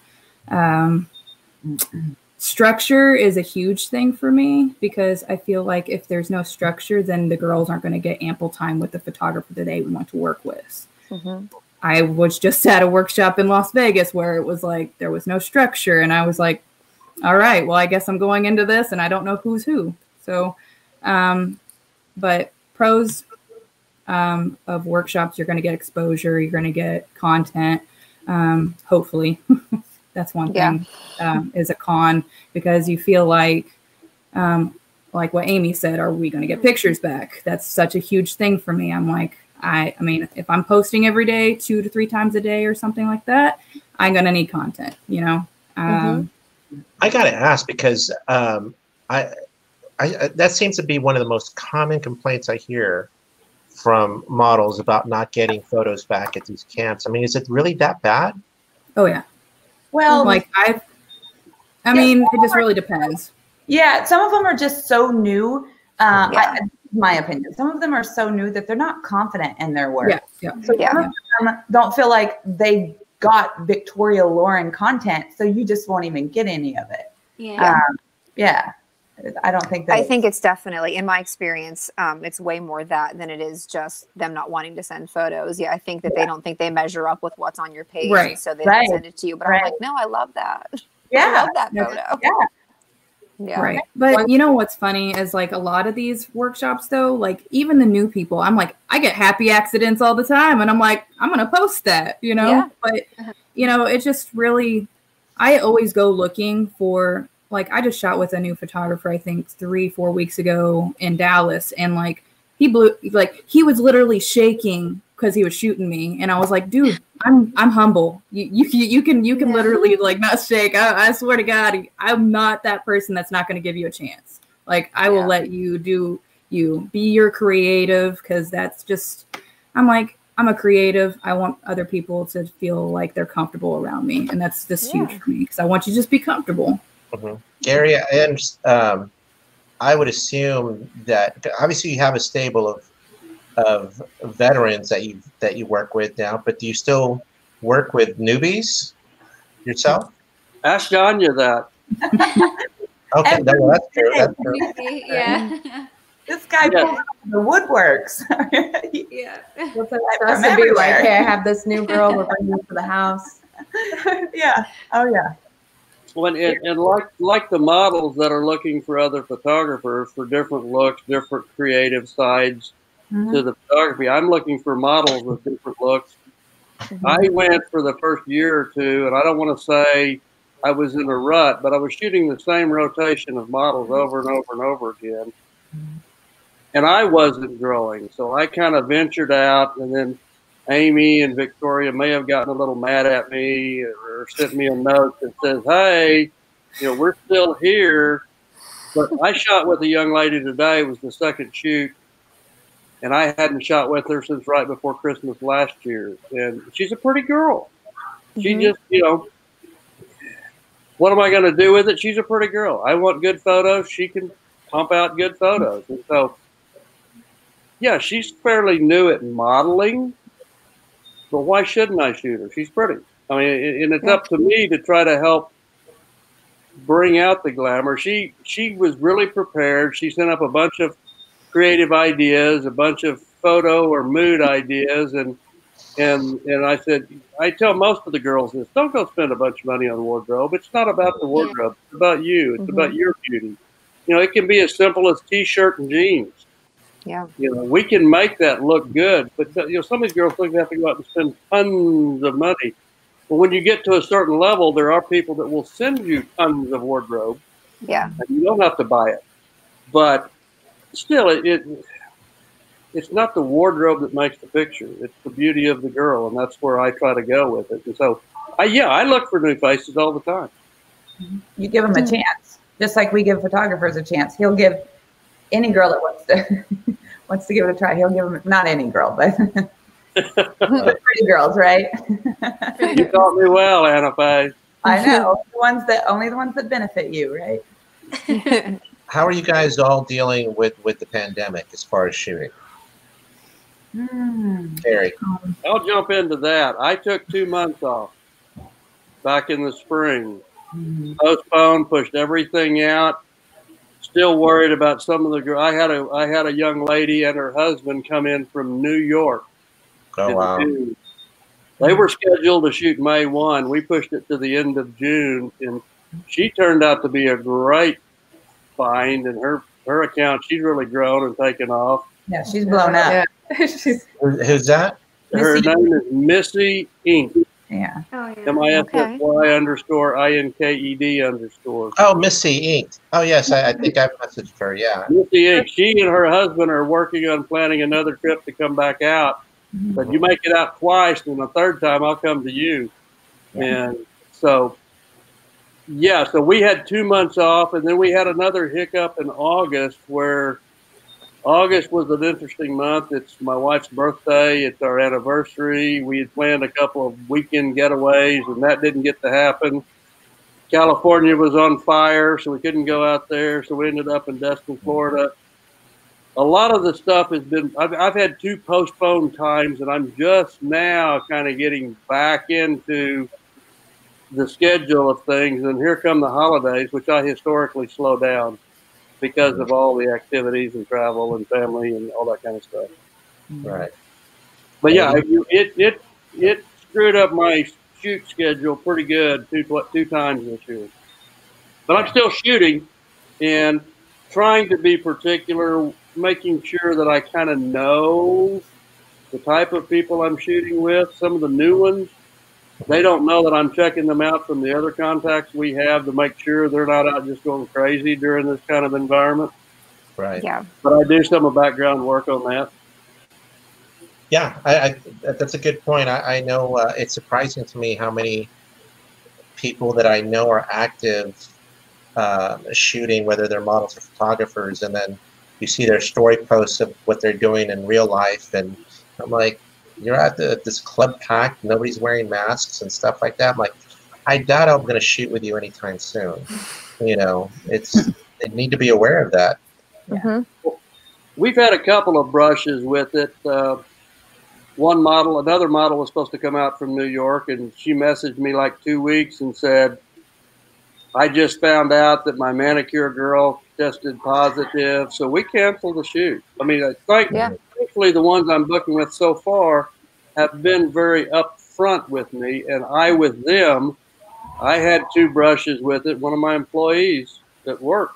Structure is a huge thing for me, because I feel like if there's no structure, then the girls aren't going to get ample time with the photographer that they want to work with. Mm-hmm. I was just at a workshop in Las Vegas where it was like there was no structure, and I was like, all right, well, I guess I'm going into this and I don't know who's who. So, but pros of workshops, you're going to get exposure, you're going to get content, hopefully. That's one thing, is a con, because you feel like what Amy said, are we going to get pictures back? That's such a huge thing for me. I'm like, I mean, if I'm posting every day, 2 to 3 times a day or something like that, I'm going to need content, you know? I got to ask, because that seems to be one of the most common complaints I hear from models about not getting photos back at these camps. I mean, is it really that bad? Oh, yeah. Well, like I mean, it just really depends. Yeah, some of them are just so new. My opinion, some of them are so new that they're not confident in their work. So some of them don't feel like they got Victoria Loren content, so you just won't even get any of it. Yeah. I don't think that. I think it's definitely, in my experience, it's way more that than it is just them not wanting to send photos. Yeah, I think that they don't think they measure up with what's on your page, so they don't send it to you. But I'm like, no, I love that. Yeah, I love that photo. Yeah. Right. But you know what's funny is, like, a lot of these workshops though, like even the new people, I'm like, I get happy accidents all the time, and I'm like, I'm gonna post that, you know. Yeah. But you know, it just really, I always go looking for. Like, I just shot with a new photographer, I think 3-4 weeks ago in Dallas. And like, he was literally shaking because he was shooting me. And I was like, dude, I'm humble. You can literally like not shake. I swear to God, I'm not that person that's not going to give you a chance. Like, I will let you do you, be your creative. Cause that's just, I'm like, I'm a creative. I want other people to feel like they're comfortable around me. And that's just huge for me. Cause I want you to just be comfortable. Mm-hmm. Gary, I would assume that obviously you have a stable of veterans that you work with now, but do you still work with newbies yourself? Ask Zyanya that. Okay, no, that's true. That's true. Yeah. This guy pulled out the woodworks. Yeah. What's that? Be like, hey, I have this new girl. We're bringing her to the house. Yeah. Oh yeah. When and like the models that are looking for other photographers for different looks, different creative sides to the photography. I'm looking for models with different looks. I went for the first year or two, and I don't want to say I was in a rut, but I was shooting the same rotation of models over and over and over again. And I wasn't growing, so I kind of ventured out, and then Amy and Victoria may have gotten a little mad at me or sent me a note that says, hey, you know, we're still here. But I shot with a young lady today. It was the second shoot. And I hadn't shot with her since right before Christmas last year. And she's a pretty girl. She just, you know, what am I going to do with it? She's a pretty girl. I want good photos. She can pump out good photos. And so, yeah, she's fairly new at modeling. But why shouldn't I shoot her? She's pretty. I mean, and it's up to me to try to help bring out the glamour. She was really prepared. She sent up a bunch of creative ideas, a bunch of photo or mood ideas, and I said, I tell most of the girls this: don't go spend a bunch of money on wardrobe. It's not about the wardrobe. It's about you. It's about your beauty. You know, it can be as simple as t-shirt and jeans. Yeah, you know, we can make that look good, but you know, some of these girls think they have to go out and spend tons of money. But when you get to a certain level, there are people that will send you tons of wardrobe. Yeah, and you don't have to buy it. But still, it's not the wardrobe that makes the picture; it's the beauty of the girl, and that's where I try to go with it. And so, I look for new faces all the time. You give them a chance. Just like we give photographers a chance, he'll give any girl that wants to wants to give it a try. He'll give them, not any girl, but pretty girls, right? You taught me well, Anna Faye. I know, the ones that only the ones that benefit you, right? How are you guys all dealing with the pandemic as far as shooting? Gary. I'll jump into that. I took 2 months off back in the spring. Postponed, pushed everything out. Still worried about some of the girls. I had a young lady and her husband come in from New York. Oh wow! June. They were scheduled to shoot May 1. We pushed it to the end of June, and she turned out to be a great find. And her account, she's really grown and taken off. Yeah, she's blown up. Yeah. Who's that? Her name is Missy Inked. Yeah. Oh, yeah. MISSY_INKED_. Oh, Missy Inked. Oh, yes. I think I messaged her. Yeah. Missy Inked. She and her husband are working on planning another trip to come back out. Mm-hmm. But you make it out twice, and the third time I'll come to you. Yeah. And so, yeah, so we had 2 months off, and then we had another hiccup in August where August was an interesting month. It's my wife's birthday. It's our anniversary. We had planned a couple of weekend getaways, and that didn't get to happen. California was on fire, so we couldn't go out there. So we ended up in Destin, Florida. A lot of the stuff has been – I've had 2 postponed times, and I'm just now kind of getting back into the schedule of things. And here come the holidays, which I historically slow down, because of all the activities and travel and family and all that kind of stuff. Right. But yeah, it screwed up my shoot schedule pretty good two times this year. But I'm still shooting and trying to be particular, making sure that I kind of know the type of people I'm shooting with. Some of the new ones, they don't know that I'm checking them out from the other contacts we have to make sure they're not out just going crazy during this kind of environment. Right. Yeah. But I do some of background work on that. Yeah, that's a good point. I know it's surprising to me how many people that I know are active shooting, whether they're models or photographers, and then you see their story posts of what they're doing in real life, and I'm like, you're at this club packed, nobody's wearing masks and stuff like that. I'm like, I doubt I'm going to shoot with you anytime soon. You know, they need to be aware of that. Mm-hmm. We've had a couple of brushes with it. Another model was supposed to come out from New York, and she messaged me like 2 weeks and said, I just found out that my manicure girl tested positive, so we canceled the shoot. I mean, thankfully, the ones I'm booking with so far have been very upfront with me, and I with them. I had 2 brushes with it. One of my employees at work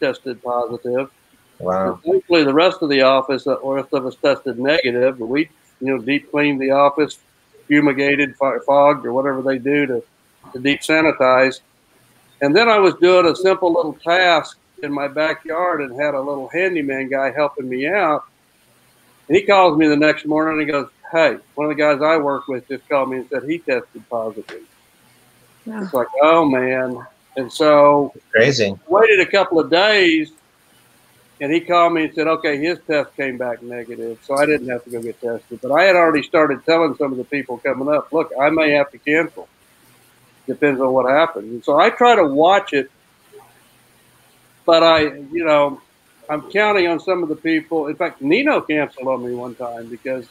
tested positive. Wow. So thankfully, the rest of the office, tested negative. But we, deep cleaned the office, fumigated, fogged, or whatever they do to deep sanitize. And then I was doing a simple little task in my backyard and had a little handyman guy helping me out. And he calls me the next morning and he goes, hey, one of the guys I work with just called me and said he tested positive. Wow. It's like, oh, man. And so crazy. Waited a couple of days, and he called me and said, okay, his test came back negative, so I didn't have to go get tested. But I had already started telling some of the people coming up, look, I may have to cancel. Depends on what happens. And so I try to watch it, but I'm counting on some of the people. In fact, Nino canceled on me one time because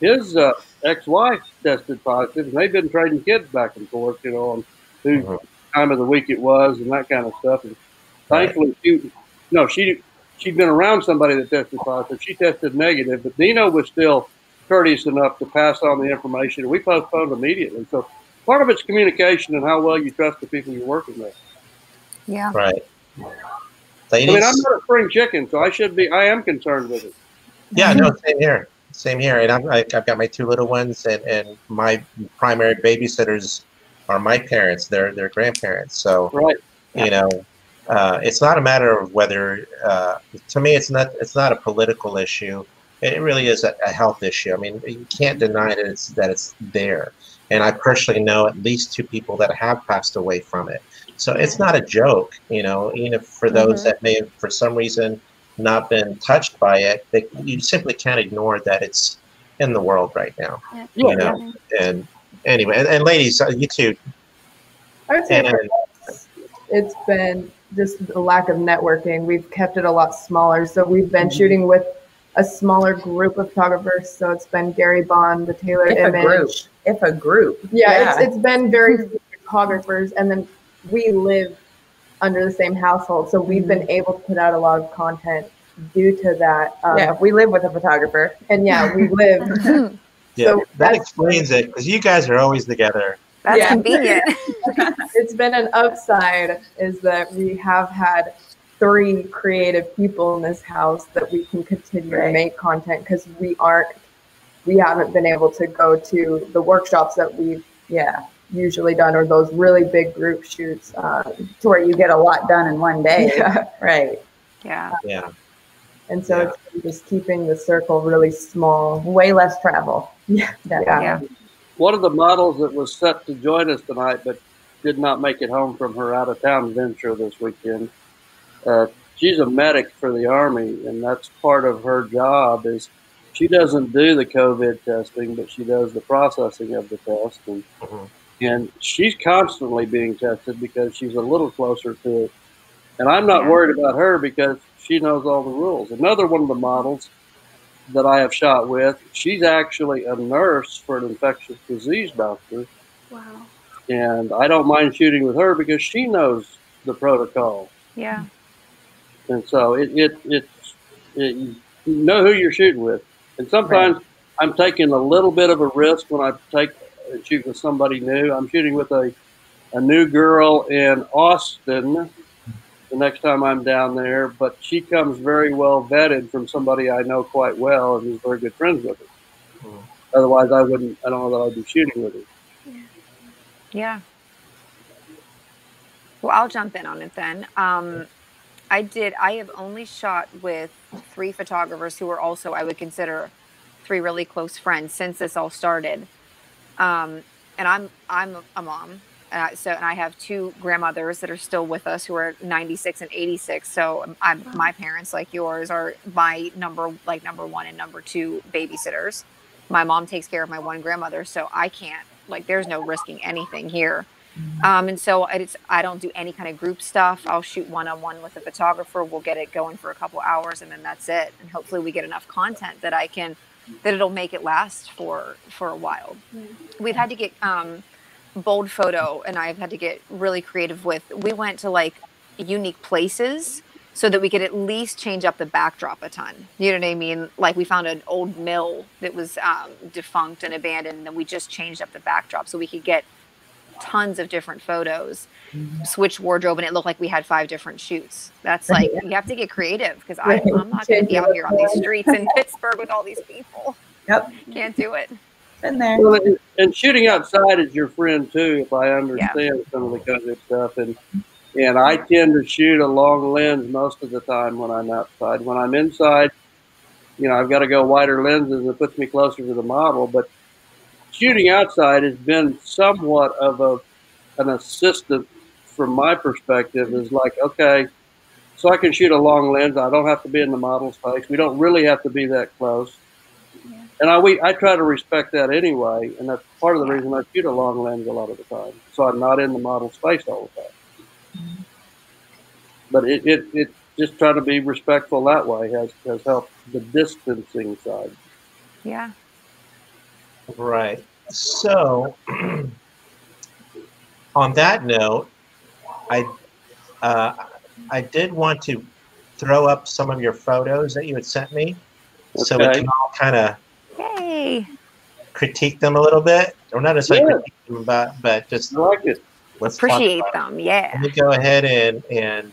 his ex-wife tested positive, and they've been trading kids back and forth, on whose time of the week it was and that kind of stuff. And thankfully, she'd been around somebody that tested positive. She tested negative, but Nino was still courteous enough to pass on the information. We postponed immediately. So part of it's communication and how well you trust the people you're working with. Yeah. Right. Ladies? I mean, I'm not a spring chicken, so I am concerned with it. Yeah, no, same here. Same here. And I've got my 2 little ones, and my primary babysitters are my parents. They're their grandparents. So, right. It's not a matter of whether, to me, it's not a political issue. It really is a health issue. I mean, you can't deny that it's there. And I personally know at least 2 people that have passed away from it. So it's not a joke, you know, even for those that may have, for some reason, not been touched by it, you simply can't ignore that it's in the world right now, you know. And anyway, and ladies, you too. I would say it's been just the lack of networking. We've kept it a lot smaller. So we've been shooting with a smaller group of photographers. So it's been Gary Bond, the Taylor Image. If a group. Yeah. It's been very few photographers. And then we live under the same household. So we've been able to put out a lot of content due to that. We live with a photographer. And we live. So that explains it, because you guys are always together. That's convenient. It's been an upside is that we have had 3 creative people in this house that we can continue to make content, because we haven't been able to go to the workshops that we've usually done, or those really big group shoots to where you get a lot done in one day. And so it's just keeping the circle really small, way less travel. One of the models that was set to join us tonight but did not make it home from her out-of-town venture this weekend, she's a medic for the Army, and that's part of her job is she doesn't do the COVID testing, but she does the processing of the test. And, and she's constantly being tested because she's a little closer to it. And I'm not worried about her because she knows all the rules. Another one of the models that I have shot with, she's actually a nurse for an infectious disease doctor. Wow. And I don't mind shooting with her because she knows the protocol. Yeah. And so you know who you're shooting with. And sometimes I'm taking a little bit of a risk when I shoot with somebody new. I'm shooting with a new girl in Austin the next time I'm down there, but she comes very well vetted from somebody I know quite well and who's very good friends with her. Otherwise, I don't know that I'd be shooting with her. Well, I'll jump in on it then. I have only shot with 3 photographers who are also, I would consider, 3 really close friends since this all started. And I'm a mom. And I have 2 grandmothers that are still with us who are 96 and 86. So my parents, like yours, are my number 1 and number 2 babysitters. My mom takes care of my 1 grandmother, so I can't, there's no risking anything here. And so I don't do any kind of group stuff. I'll shoot one-on-one with a photographer. We'll get it going for a couple hours, and then that's it. And hopefully we get enough content that it'll make it last for a while. We've had to get, bold photo, and I've had to get really creative with. We went to unique places so that we could at least change up the backdrop a ton. You know what I mean? Like, we found an old mill that was defunct and abandoned, and then we just changed up the backdrop so we could get tons of different photos, switch wardrobe, and it looked like we had 5 different shoots. That's you have to get creative, because I'm not going to be out here on these streets in Pittsburgh with all these people. Yep. Can't do it. In there. Well, and shooting outside is your friend too, if I understand some of the COVID stuff. And I tend to shoot a long lens most of the time when I'm outside. When I'm inside, I've got to go wider lenses, and it puts me closer to the model. But shooting outside has been somewhat of an assistant from my perspective. Is okay, so I can shoot a long lens. I don't have to be in the model's face. We don't really have to be that close. And I try to respect that anyway, and that's part of the reason I shoot a long lens a lot of the time, so I'm not in the model's face all the time. But it just trying to be respectful that way has helped the distancing side. Yeah. Right. So, on that note, I did want to throw up some of your photos that you had sent me, so we can all kind of critique them a little bit. Or not necessarily critique them, but just let's appreciate them. Let me go ahead and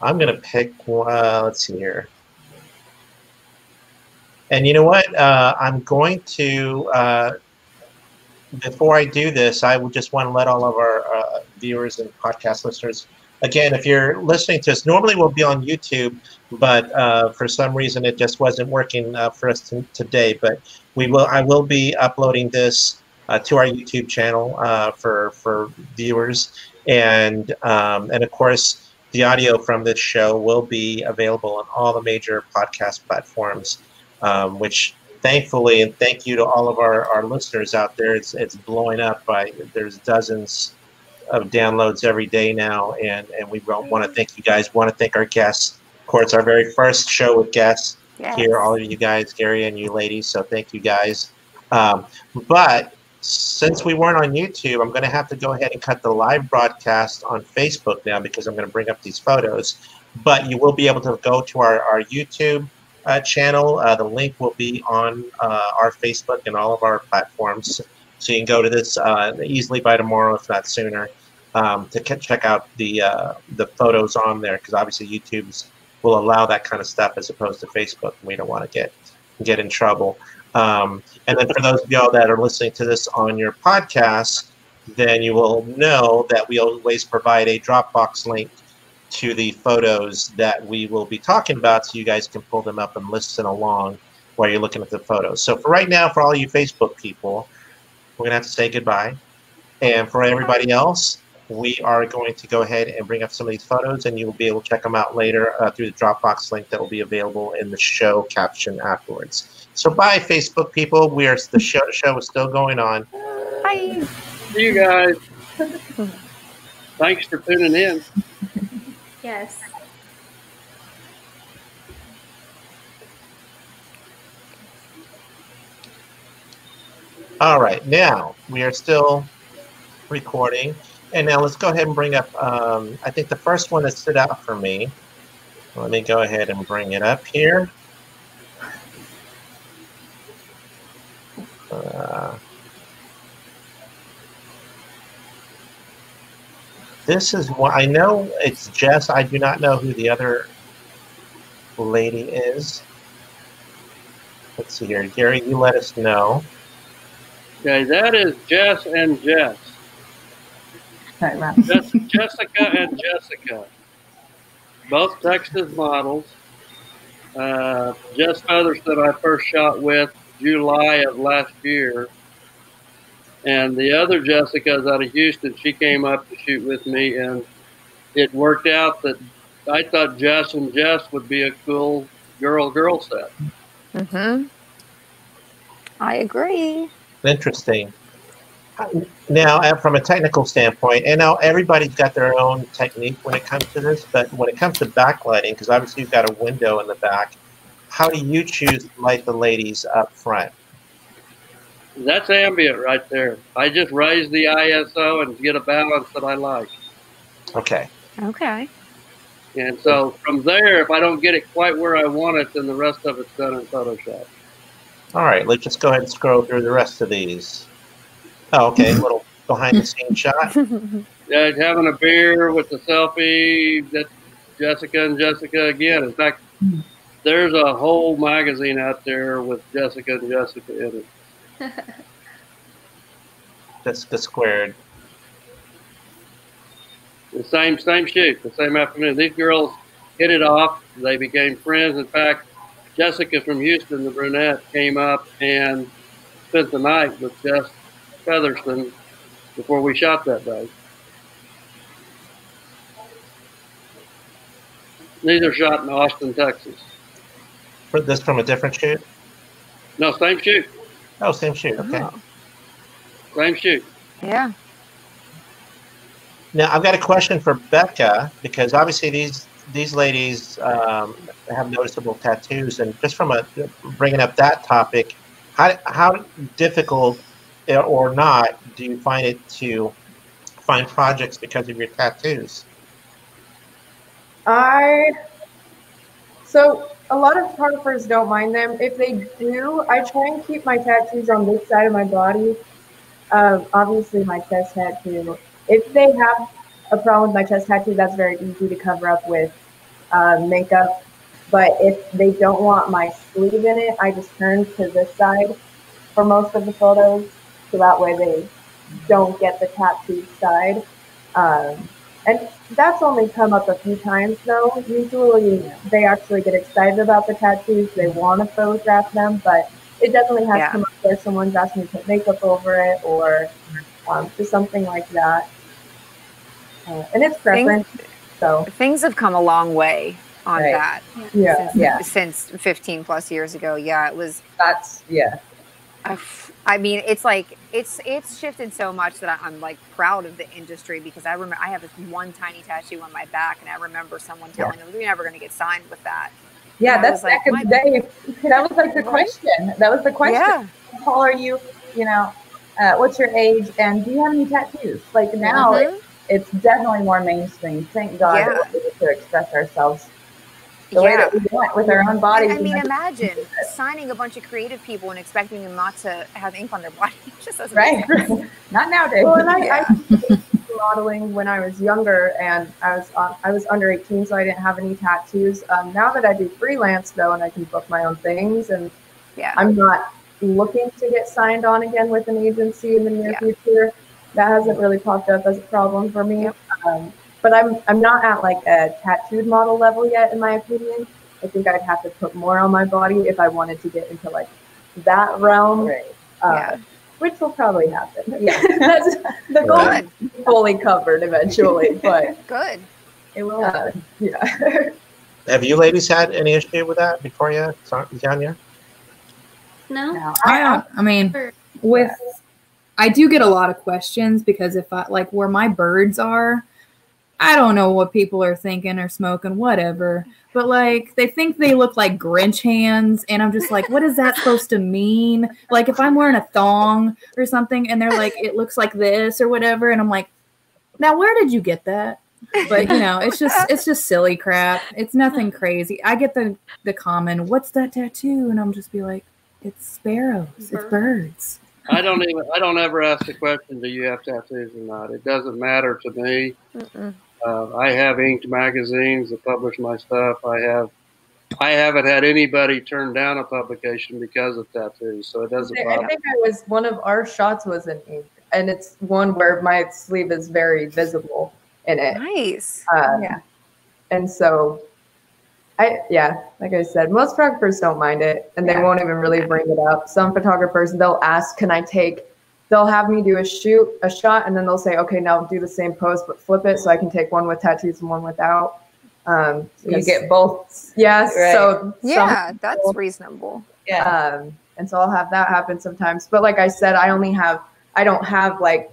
I'm gonna pick one. Let's see here. And you know what? I'm going to before I do this, I would just want to let all of our viewers and podcast listeners again, if you're listening to us, normally we'll be on YouTube, but for some reason it just wasn't working for us today. But we will. I will be uploading this to our YouTube channel for viewers, and of course the audio from this show will be available on all the major podcast platforms, which. Thankfully, and thank you to all of our listeners out there. It's blowing up. There's dozens of downloads every day now, and we want to thank you guys. Want to thank our guests. Of course, our very first show with guests here, all of you guys, Gary and you ladies. So thank you guys. But since we weren't on YouTube, I'm going to have to go ahead and cut the live broadcast on Facebook now because I'm going to bring up these photos. But you will be able to go to our YouTube channel. The link will be on our Facebook and all of our platforms, so you can go to this easily by tomorrow, if not sooner, to check out the photos on there, because obviously YouTube's will allow that kind of stuff as opposed to Facebook, and we don't want to get in trouble. And then for those of y'all that are listening to this on your podcast, then you will know that we always provide a Dropbox link to the photos that we will be talking about, so you guys can pull them up and listen along while you're looking at the photos. So for right now, for all you Facebook people, we're gonna have to say goodbye. And for everybody else, we are going to go ahead and bring up some of these photos, and you will be able to check them out later through the Dropbox link that will be available in the show caption afterwards. So bye, Facebook people. The show is still going on. Bye. See you guys. Thanks for tuning in. Yes. All right, now we are still recording. And now let's go ahead and bring up, I think the first one that stood out for me. Let me go ahead and bring it up here. This is one, I know it's Jess. I do not know who the other lady is. Let's see here. Gary, you let us know. Okay, that is Jess and Jess. All right, Jessica and Jessica. Both Texas models. Jess Feathers that I first shot with July of last year. And the other Jessica is out of Houston. She came up to shoot with me, and it worked out that I thought Jess and Jess would be a cool girl set. Mm-hmm. I agree. Interesting. Now, from a technical standpoint, and now everybody's got their own technique when it comes to this, but when it comes to backlighting, because obviously you've got a window in the back, how do you choose to light the ladies up front? That's ambient right there. I just raise the ISO and get a balance that I like. Okay. Okay. And so from there, if I don't get it quite where I want it, then the rest of it's done in Photoshop. All right. Let's just go ahead and scroll through the rest of these. Oh, okay. A little behind-the-scenes shot. Yeah, having a beer with the selfie. That's Jessica and Jessica again. In fact, there's a whole magazine out there with Jessica and Jessica in it. That's the squared. The same shoot, the same afternoon. These girls hit it off. They became friends. In fact, Jessica from Houston, the brunette, came up and spent the night with Jess Featherston before we shot that day. These are shot in Austin, Texas. This from a different shoot? No, same shoot. Oh, same shoot. Okay. Oh. Same shoot. Yeah. Now I've got a question for Becca, because obviously these ladies have noticeable tattoos, and just from bringing up that topic, how difficult or not do you find it to find projects because of your tattoos? A lot of photographers don't mind them. If they do, I try and keep my tattoos on this side of my body. Obviously, my chest tattoo. If they have a problem with my chest tattoo, that's very easy to cover up with makeup. But if they don't want my sleeve in it, I just turn to this side for most of the photos, so that way they don't get the tattooed side. And that's only come up a few times though. Usually they actually get excited about the tattoos. They want to photograph them, but it definitely has come up where someone's asked me to put makeup over it or just something like that. And it's preference. So things have come a long way on that. Since 15 plus years ago. Yeah, it was. That's, yeah. I mean, it's like, it's shifted so much that I'm like proud of the industry, because I remember I have this one tiny tattoo on my back, and I remember someone telling me, "You're never going to get signed with that." Yeah, and that's back in the day. That was like the question. That was the question. Yeah. How tall are you? You know, what's your age? And do you have any tattoos? Like now, it's definitely more mainstream. Thank God that we get to express ourselves the way that we want with our own bodies. I mean, imagine signing a bunch of creative people and expecting them not to have ink on their body. It just doesn't make sense. Not nowadays. Well, and I modeling when I was younger, and I was under 18, so I didn't have any tattoos. Now that I do freelance though, and I can book my own things, and I'm not looking to get signed on again with an agency in the near future. That hasn't really popped up as a problem for me. But I'm not at like a tattooed model level yet, in my opinion. I think I'd have to put more on my body if I wanted to get into like that realm, which will probably happen. Yeah, that's the goal is fully covered eventually, but it will happen. Yeah. Have you ladies had any issue with that, Victoria, Zyanya? No. I mean, with I do get a lot of questions, because if I like where my birds are. I don't know what people are thinking or smoking, whatever. But like, they think they look like Grinch hands, and I'm just like, what is that supposed to mean? Like, if I'm wearing a thong or something, and they're like, it looks like this or whatever, and I'm like, now where did you get that? But you know, it's just silly crap. It's nothing crazy. I get the common, what's that tattoo? And I'm just be like, it's sparrows, it's birds. I don't ever ask the question, do you have tattoos or not? It doesn't matter to me. I have inked magazines that publish my stuff. I haven't had anybody turn down a publication because of tattoos, so it doesn't bother. I think I was one of our shots was in ink, and it's one where my sleeve is very visible in it. Nice. And so like I said, most photographers don't mind it, and they won't even really bring it up. Some photographers, they'll ask, "Can I take?" They'll have me do a shot, and then they'll say, "Okay, now do the same pose, but flip it, so I can take one with tattoos and one without." So you get both. Yes. Right. So that's reasonable. Yeah. And so I'll have that happen sometimes. But like I said, I don't have like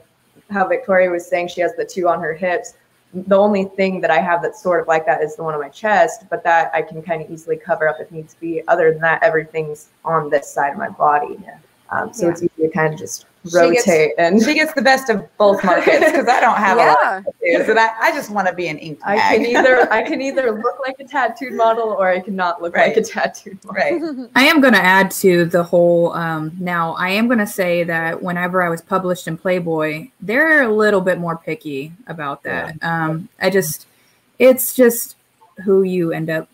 how Victoria was saying she has the two on her hips. The only thing that I have that's sort of like that is the one on my chest, but that I can kind of easily cover up if needs be. Other than that, everything's on this side of my body. Yeah. So it's easy to kind of just rotate. She gets the best of both markets, because I don't have a lot of tattoos, and I just want to be an ink mag. I can either look like a tattooed model, or I cannot look like a tattooed model. Right. I am going to add to the whole, now I am going to say that whenever I was published in Playboy, they're a little bit more picky about that. Yeah. It's just who you end up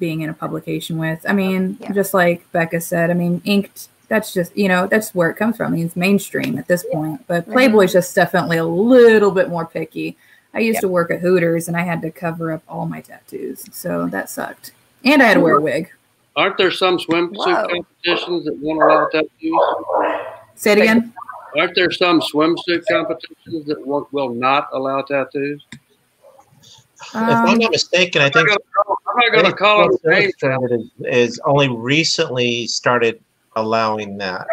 being in a publication with. I mean, just like Becca said, I mean, inked, that's just, you know, that's where it comes from. I mean, it's mainstream at this point, but Playboy's just definitely a little bit more picky. I used to work at Hooters, and I had to cover up all my tattoos, so that sucked. And I had to wear a wig. Aren't there some swimsuit competitions that won't allow tattoos? Say it again? Aren't there some swimsuit competitions that will not allow tattoos? If I'm not mistaken, I think I'm not going to call it the name. Is only recently started allowing that.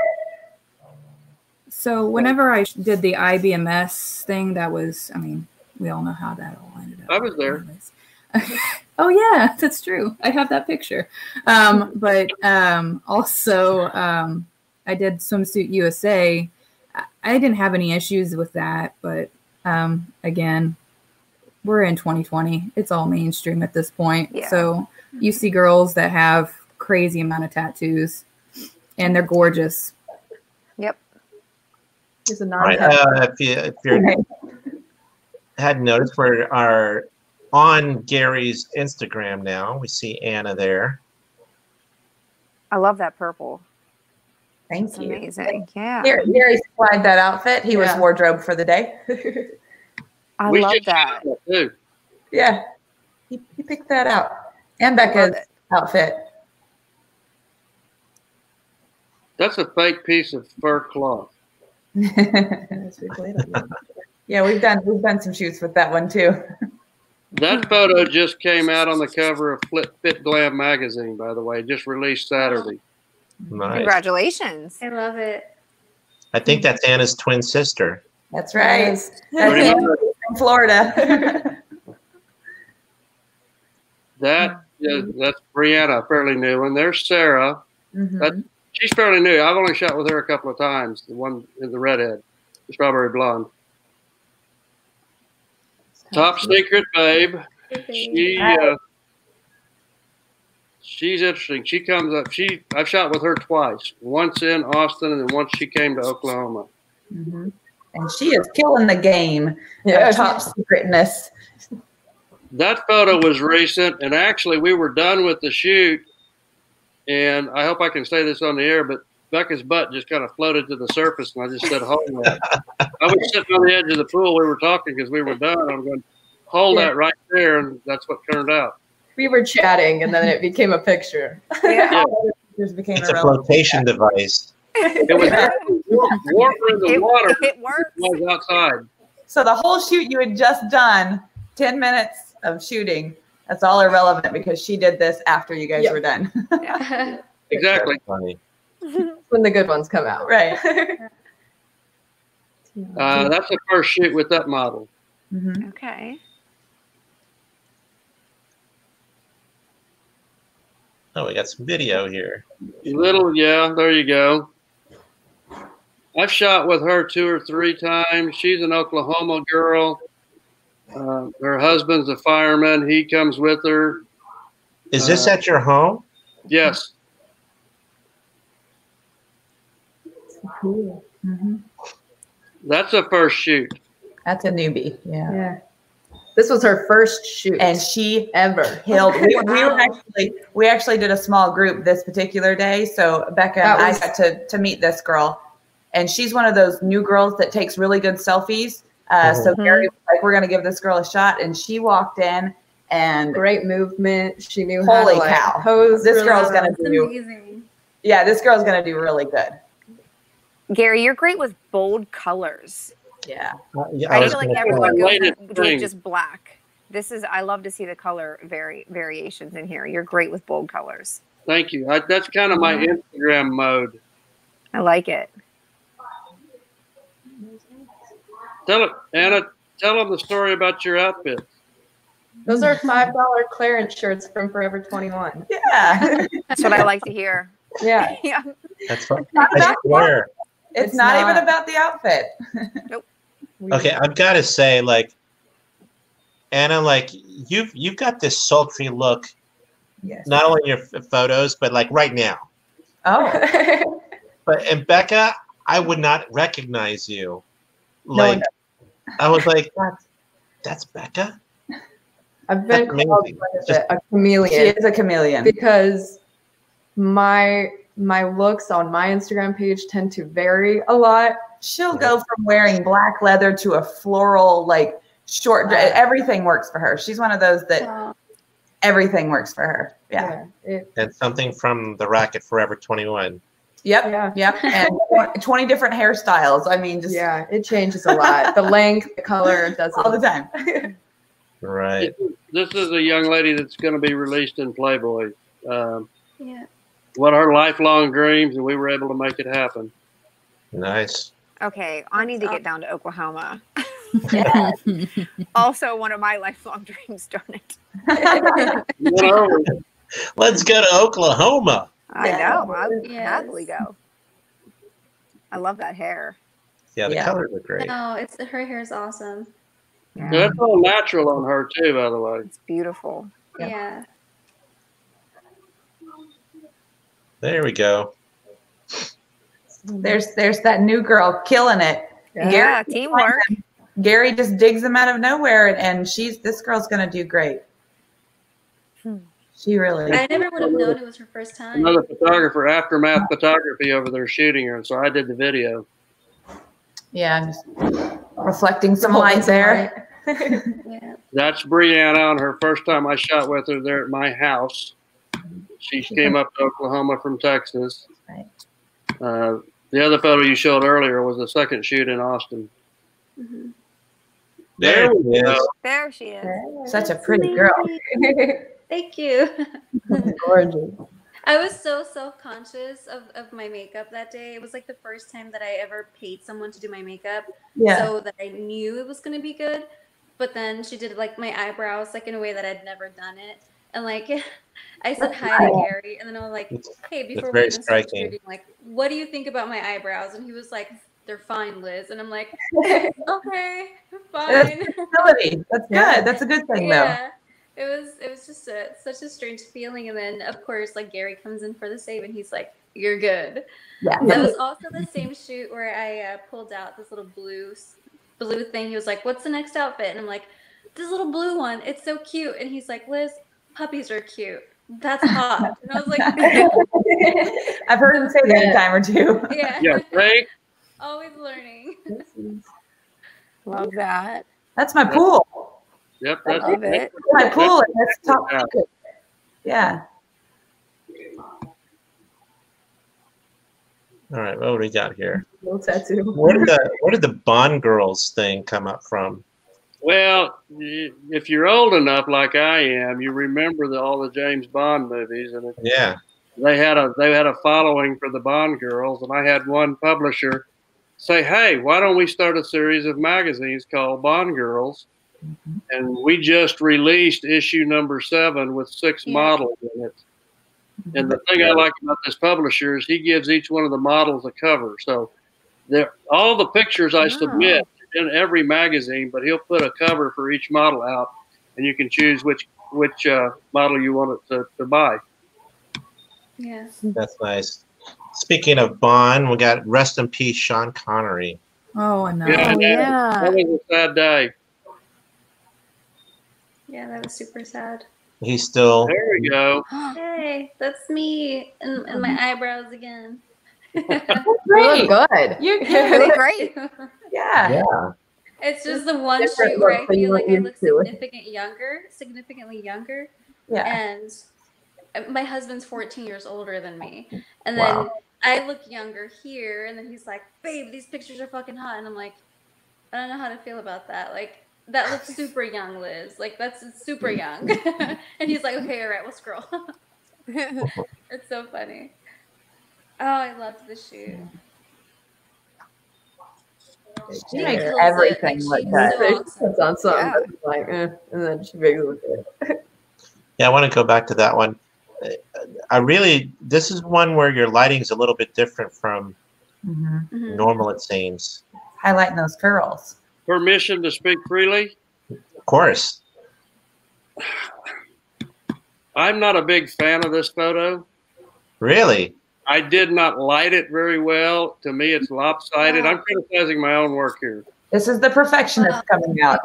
So whenever I did the IBMS thing, that was, I mean, we all know how that all ended up. I was there. Oh yeah, that's true. I have that picture. But also I did Swimsuit USA. I didn't have any issues with that, but again, we're in 2020. It's all mainstream at this point. Yeah. So you see girls that have crazy amount of tattoos, and they're gorgeous. Yep. There's a if you hadn't noticed, we are on Gary's Instagram now. We see Anna there. I love that purple. Thank you. Amazing. Yeah. Gary supplied that outfit. He was wardrobe for the day. I love that. Yeah, he picked that out. And Becca's outfit. That's a fake piece of fur cloth. Yeah, we've done some shoots with that one too. That photo just came out on the cover of Flip Fit Glam magazine, by the way. Just released Saturday. Nice. Congratulations! I love it. I think that's Anna's twin sister. That's right. That's from Florida. That's Brianna, fairly new, and there's Sarah. Mm-hmm. She's fairly new. I've only shot with her a couple of times. The one in the redhead, the strawberry blonde. Top secret, babe. She's interesting. She comes up. I've shot with her twice. Once in Austin, and then once she came to Oklahoma. Mm-hmm. And she is killing the game. Yeah, top secretness. That photo was recent, and actually, we were done with the shoot. And I hope I can say this on the air, but Becca's butt just kind of floated to the surface, and I just said, "Hold that." I was sitting on the edge of the pool. We were talking because we were done. I'm going, "Hold that right there," and that's what turned out. We were chatting, and then it became a picture. Yeah. It's a flotation device. It was warmer in the water. It worked. It was outside. So the whole shoot you had just done, 10 minutes of shooting. That's all irrelevant because she did this after you guys were done. Yeah. Exactly. Funny. When the good ones come out. Right. That's the first shoot with that model. Mm-hmm. Okay. Oh, we got some video here. There you go. I've shot with her 2 or 3 times. She's an Oklahoma girl. Her husband's a fireman. He comes with her. Is this at your home? Yes. Cool. Mm-hmm. That's a first shoot. That's a newbie. Yeah. Yeah. This was her first shoot, and she killed. We actually did a small group this particular day, so Becca and I got to meet this girl, and she's one of those new girls that takes really good selfies. So Gary was like, "We're gonna give this girl a shot," and she walked in, and great movement. She knew. Holy cow! Pose this girl's gonna do amazing. Yeah, this girl's gonna do really good. Gary, you're great with bold colors. Yeah. I feel like everyone goes with just black. This is, I love to see the color variations in here. You're great with bold colors. Thank you. That's kind of my Instagram mode. I like it. Anna, tell them the story about your outfit. Those are $5 clearance shirts from Forever 21. Yeah. That's what I like to hear. Yeah. Yeah. That's what I swear. It's not even about the outfit. Nope. Okay, I've got to say, like, Anna, like, you've got this sultry look, not only in your photos, but like right now. Oh. And Becca, I would not recognize you. Like, I was like, that's Becca? I've been called a chameleon. She is a chameleon. Because my looks on my Instagram page tend to vary a lot. She'll go from wearing black leather to a floral, like, short dress. Everything works for her. She's one of those that everything works for her. Yeah. And something from the rack at Forever 21. Yep. Yeah. Yep. And 20 different hairstyles. I mean, just. Yeah. It changes a lot. The length, the color, it does all the time. Right. This is a young lady that's going to be released in Playboy. Yeah. What her lifelong dreams, and we were able to make it happen. Nice. Okay, I need to get down to Oklahoma. Yeah. Also, one of my lifelong dreams, darn it. Let's go to Oklahoma. I know. I would happily go. I love that hair. Yeah, the colors look great. No, her hair is awesome. Yeah. Yeah, that's all natural on her too, by the way. It's beautiful. Yeah. Yeah. There we go. There's that new girl killing it. Yeah, Gary, teamwork. Gary just digs them out of nowhere, and this girl's gonna do great. She really. I never would have known it was her first time. Another photographer, Aftermath Photography, over there shooting her, and so I did the video. Yeah, I'm just reflecting some light there. Yeah. That's Brianna on her first time I shot with her there at my house. She came up to Oklahoma from Texas. Right. The other photo you showed earlier was the second shoot in Austin. Mm-hmm. There we go. There she is. Such a pretty girl. Thank you. Gorgeous. I was so self-conscious of my makeup that day. It was like the first time that I ever paid someone to do my makeup, so that I knew it was going to be good. But then she did like my eyebrows like in a way that I'd never done it. And like I said hi to Gary, and then I was like, hey, before we even started shooting, like, what do you think about my eyebrows? And he was like, they're fine, Liz. And I'm like, okay, fine. That's good. That's a good thing, though. It was just such a strange feeling. And then, of course, like Gary comes in for the save and he's like, you're good. Yeah. That was also the same shoot where I pulled out this little blue thing. He was like, what's the next outfit? And I'm like, this little blue one. It's so cute. And he's like, Liz, puppies are cute. That's hot. And I was like, I've heard him say that a time or two. Yeah. Yeah, right? Always learning. Love that. That's my pool. Yep, that's my pool. That's top. Yeah. All right, what do we got here? Tattoo. Where did the Bond Girls thing come up from? Well, if you're old enough, like I am, you remember all the James Bond movies, and they had a following for the Bond Girls, and I had one publisher say, "Hey, why don't we start a series of magazines called Bond Girls?" Mm-hmm. And we just released issue number 7 with 6 models in it. Mm-hmm. And the thing I like about this publisher is he gives each one of the models a cover. So all the pictures I submit in every magazine, but he'll put a cover for each model out, and you can choose which model you want it to buy. Yes. That's nice. Speaking of Bond, we got rest in peace, Sean Connery. Oh, I know. Yeah. That was a sad day. Yeah, that was super sad. He's still. There we go. Hey, that's me and my eyebrows again. You look good. You look great. Yeah. Yeah. It's just the one shoot where I feel like I look significantly younger. Yeah. And my husband's 14 years older than me. And then I look younger here. And then he's like, babe, these pictures are fucking hot. And I'm like, I don't know how to feel about that. Like, that looks super young, Liz. Like, that's super young. And he's like, okay, all right, we'll scroll. It's so funny. Oh, I loved the shoot. She makes everything look good. And then she makes it look good. Yeah, I want to go back to that one. This is one where your lighting's a little bit different from normal, it seems. Highlighting those curls. Permission to speak freely? Of course. I'm not a big fan of this photo. Really? I did not light it very well. To me, it's lopsided. I'm criticizing my own work here. This is the perfectionist coming out.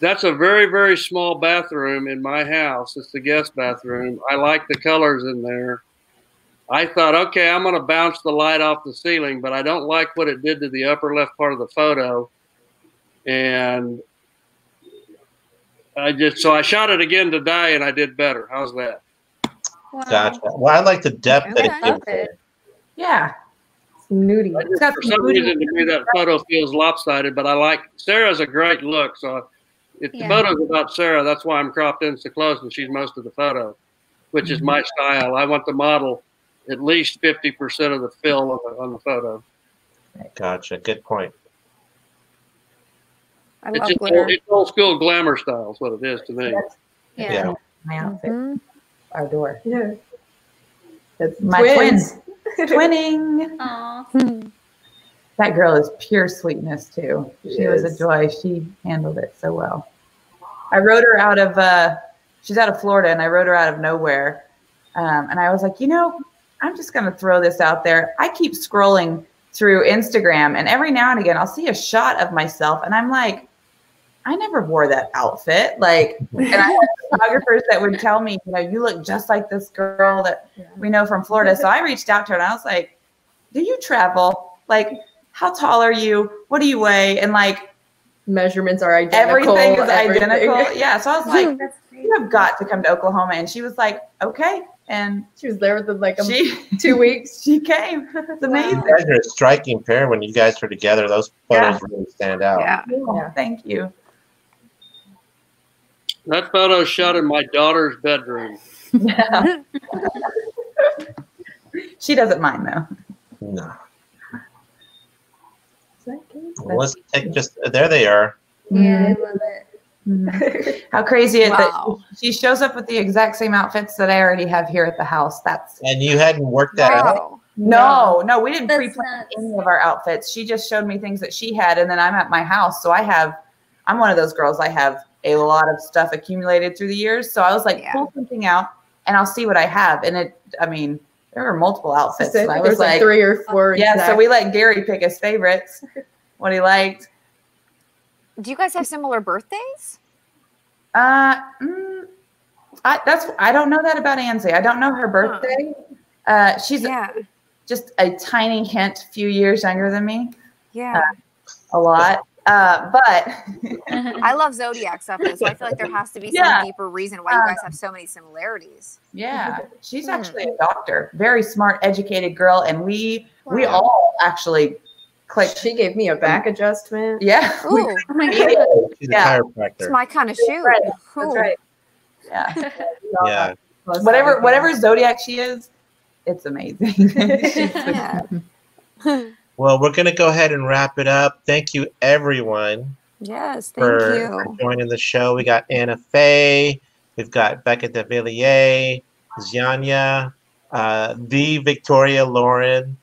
That's a very, very small bathroom in my house. It's the guest bathroom. I like the colors in there. I thought, okay, I'm going to bounce the light off the ceiling, but I don't like what it did to the upper left part of the photo. And so I shot it again today, and I did better. How's that? Wow. Gotcha. Well, I like the depth that it gives it. Yeah. It's nudie. For some reason, to me, that photo feels lopsided, but I like Sarah's a great look. So if the photo's about Sarah, that's why I'm cropped in so close, and she's most of the photo, which is my style. I want the model at least 50% of the fill on the photo. Gotcha. Good point. It's old school glamour style is what it is to me. Yeah. My outfit. Our door. Yeah. It's my twins. Twinning. Aww. That girl is pure sweetness, too. She was a joy. She handled it so well. I wrote her out of, she's out of Florida, and I wrote her out of nowhere. And I was like, you know, I'm just going to throw this out there. I keep scrolling through Instagram, and every now and again, I'll see a shot of myself, and I'm like, I never wore that outfit. Like, and I had photographers that would tell me, you know, you look just like this girl that we know from Florida. So I reached out to her, and I was like, do you travel? Like, how tall are you? What do you weigh? And like, measurements are identical. Everything is identical. Yeah. So I was like, that's crazy. You have got to come to Oklahoma. And she was like, okay. And she was there within like a 2 weeks. She came. It's amazing. You guys are a striking pair when you guys were together. Those photos really stand out. Yeah. Thank you. That photo shot in my daughter's bedroom. Yeah. She doesn't mind though. No. Well, let's take just there. They are. Yeah, I love it. How crazy is that she shows up with the exact same outfits that I already have here at the house. That's and you hadn't worked that out. No, no, we didn't pre-plan any of our outfits. She just showed me things that she had, and then I'm at my house, so I have. I'm one of those girls. I have a lot of stuff accumulated through the years, so I was like, pull something out, and I'll see what I have. And it, I mean, there were multiple outfits. So I was like 3 or 4. Yeah, exactly. So we let Gary pick his favorites, what he liked. Do you guys have similar birthdays? I don't know that about Anzie. I don't know her birthday. She's just a tiny hint, few years younger than me. Yeah, a lot. But I love zodiac suffers, so I feel like there has to be some deeper reason why you guys have so many similarities. Yeah, she's actually a doctor, very smart, educated girl, and we all actually. She gave me a back adjustment. Yeah. Ooh. Oh my God. She's a chiropractor. It's my kind of shoe. That's right. Yeah. Yeah. Whatever zodiac she is, it's amazing. Well, we're gonna go ahead and wrap it up. Thank you, everyone. Yes, thank you for joining the show. We got Anna Faye, we've got Becca Devillier, Zyanya, the Victoria Loren.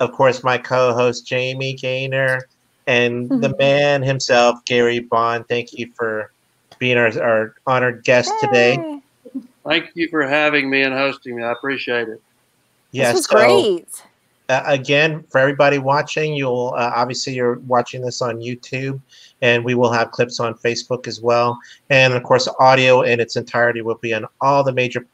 Of course, my co-host, Jamie Gaynor, and the man himself, Gary Bond. Thank you for being our honored guest today. Thank you for having me and hosting me. I appreciate it. Yeah, this was great. Again, for everybody watching, you'll obviously you're watching this on YouTube, and we will have clips on Facebook as well. And, of course, audio in its entirety will be on all the major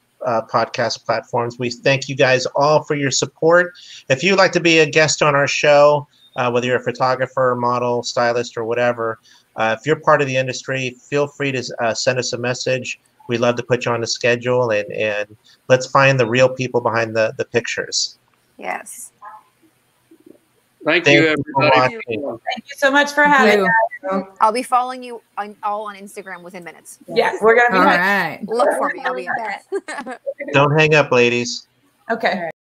podcast platforms. We thank you guys all for your support. If you'd like to be a guest on our show, whether you're a photographer, model, stylist, or whatever, if you're part of the industry, feel free to send us a message. We'd love to put you on the schedule, and let's find the real people behind the pictures. Yes. Thank you, everybody. Thank you so much for having us. I'll be following you all on Instagram within minutes. Yes, we're going to be all right. Look for me. I'll be on that. Don't hang up, ladies. Okay.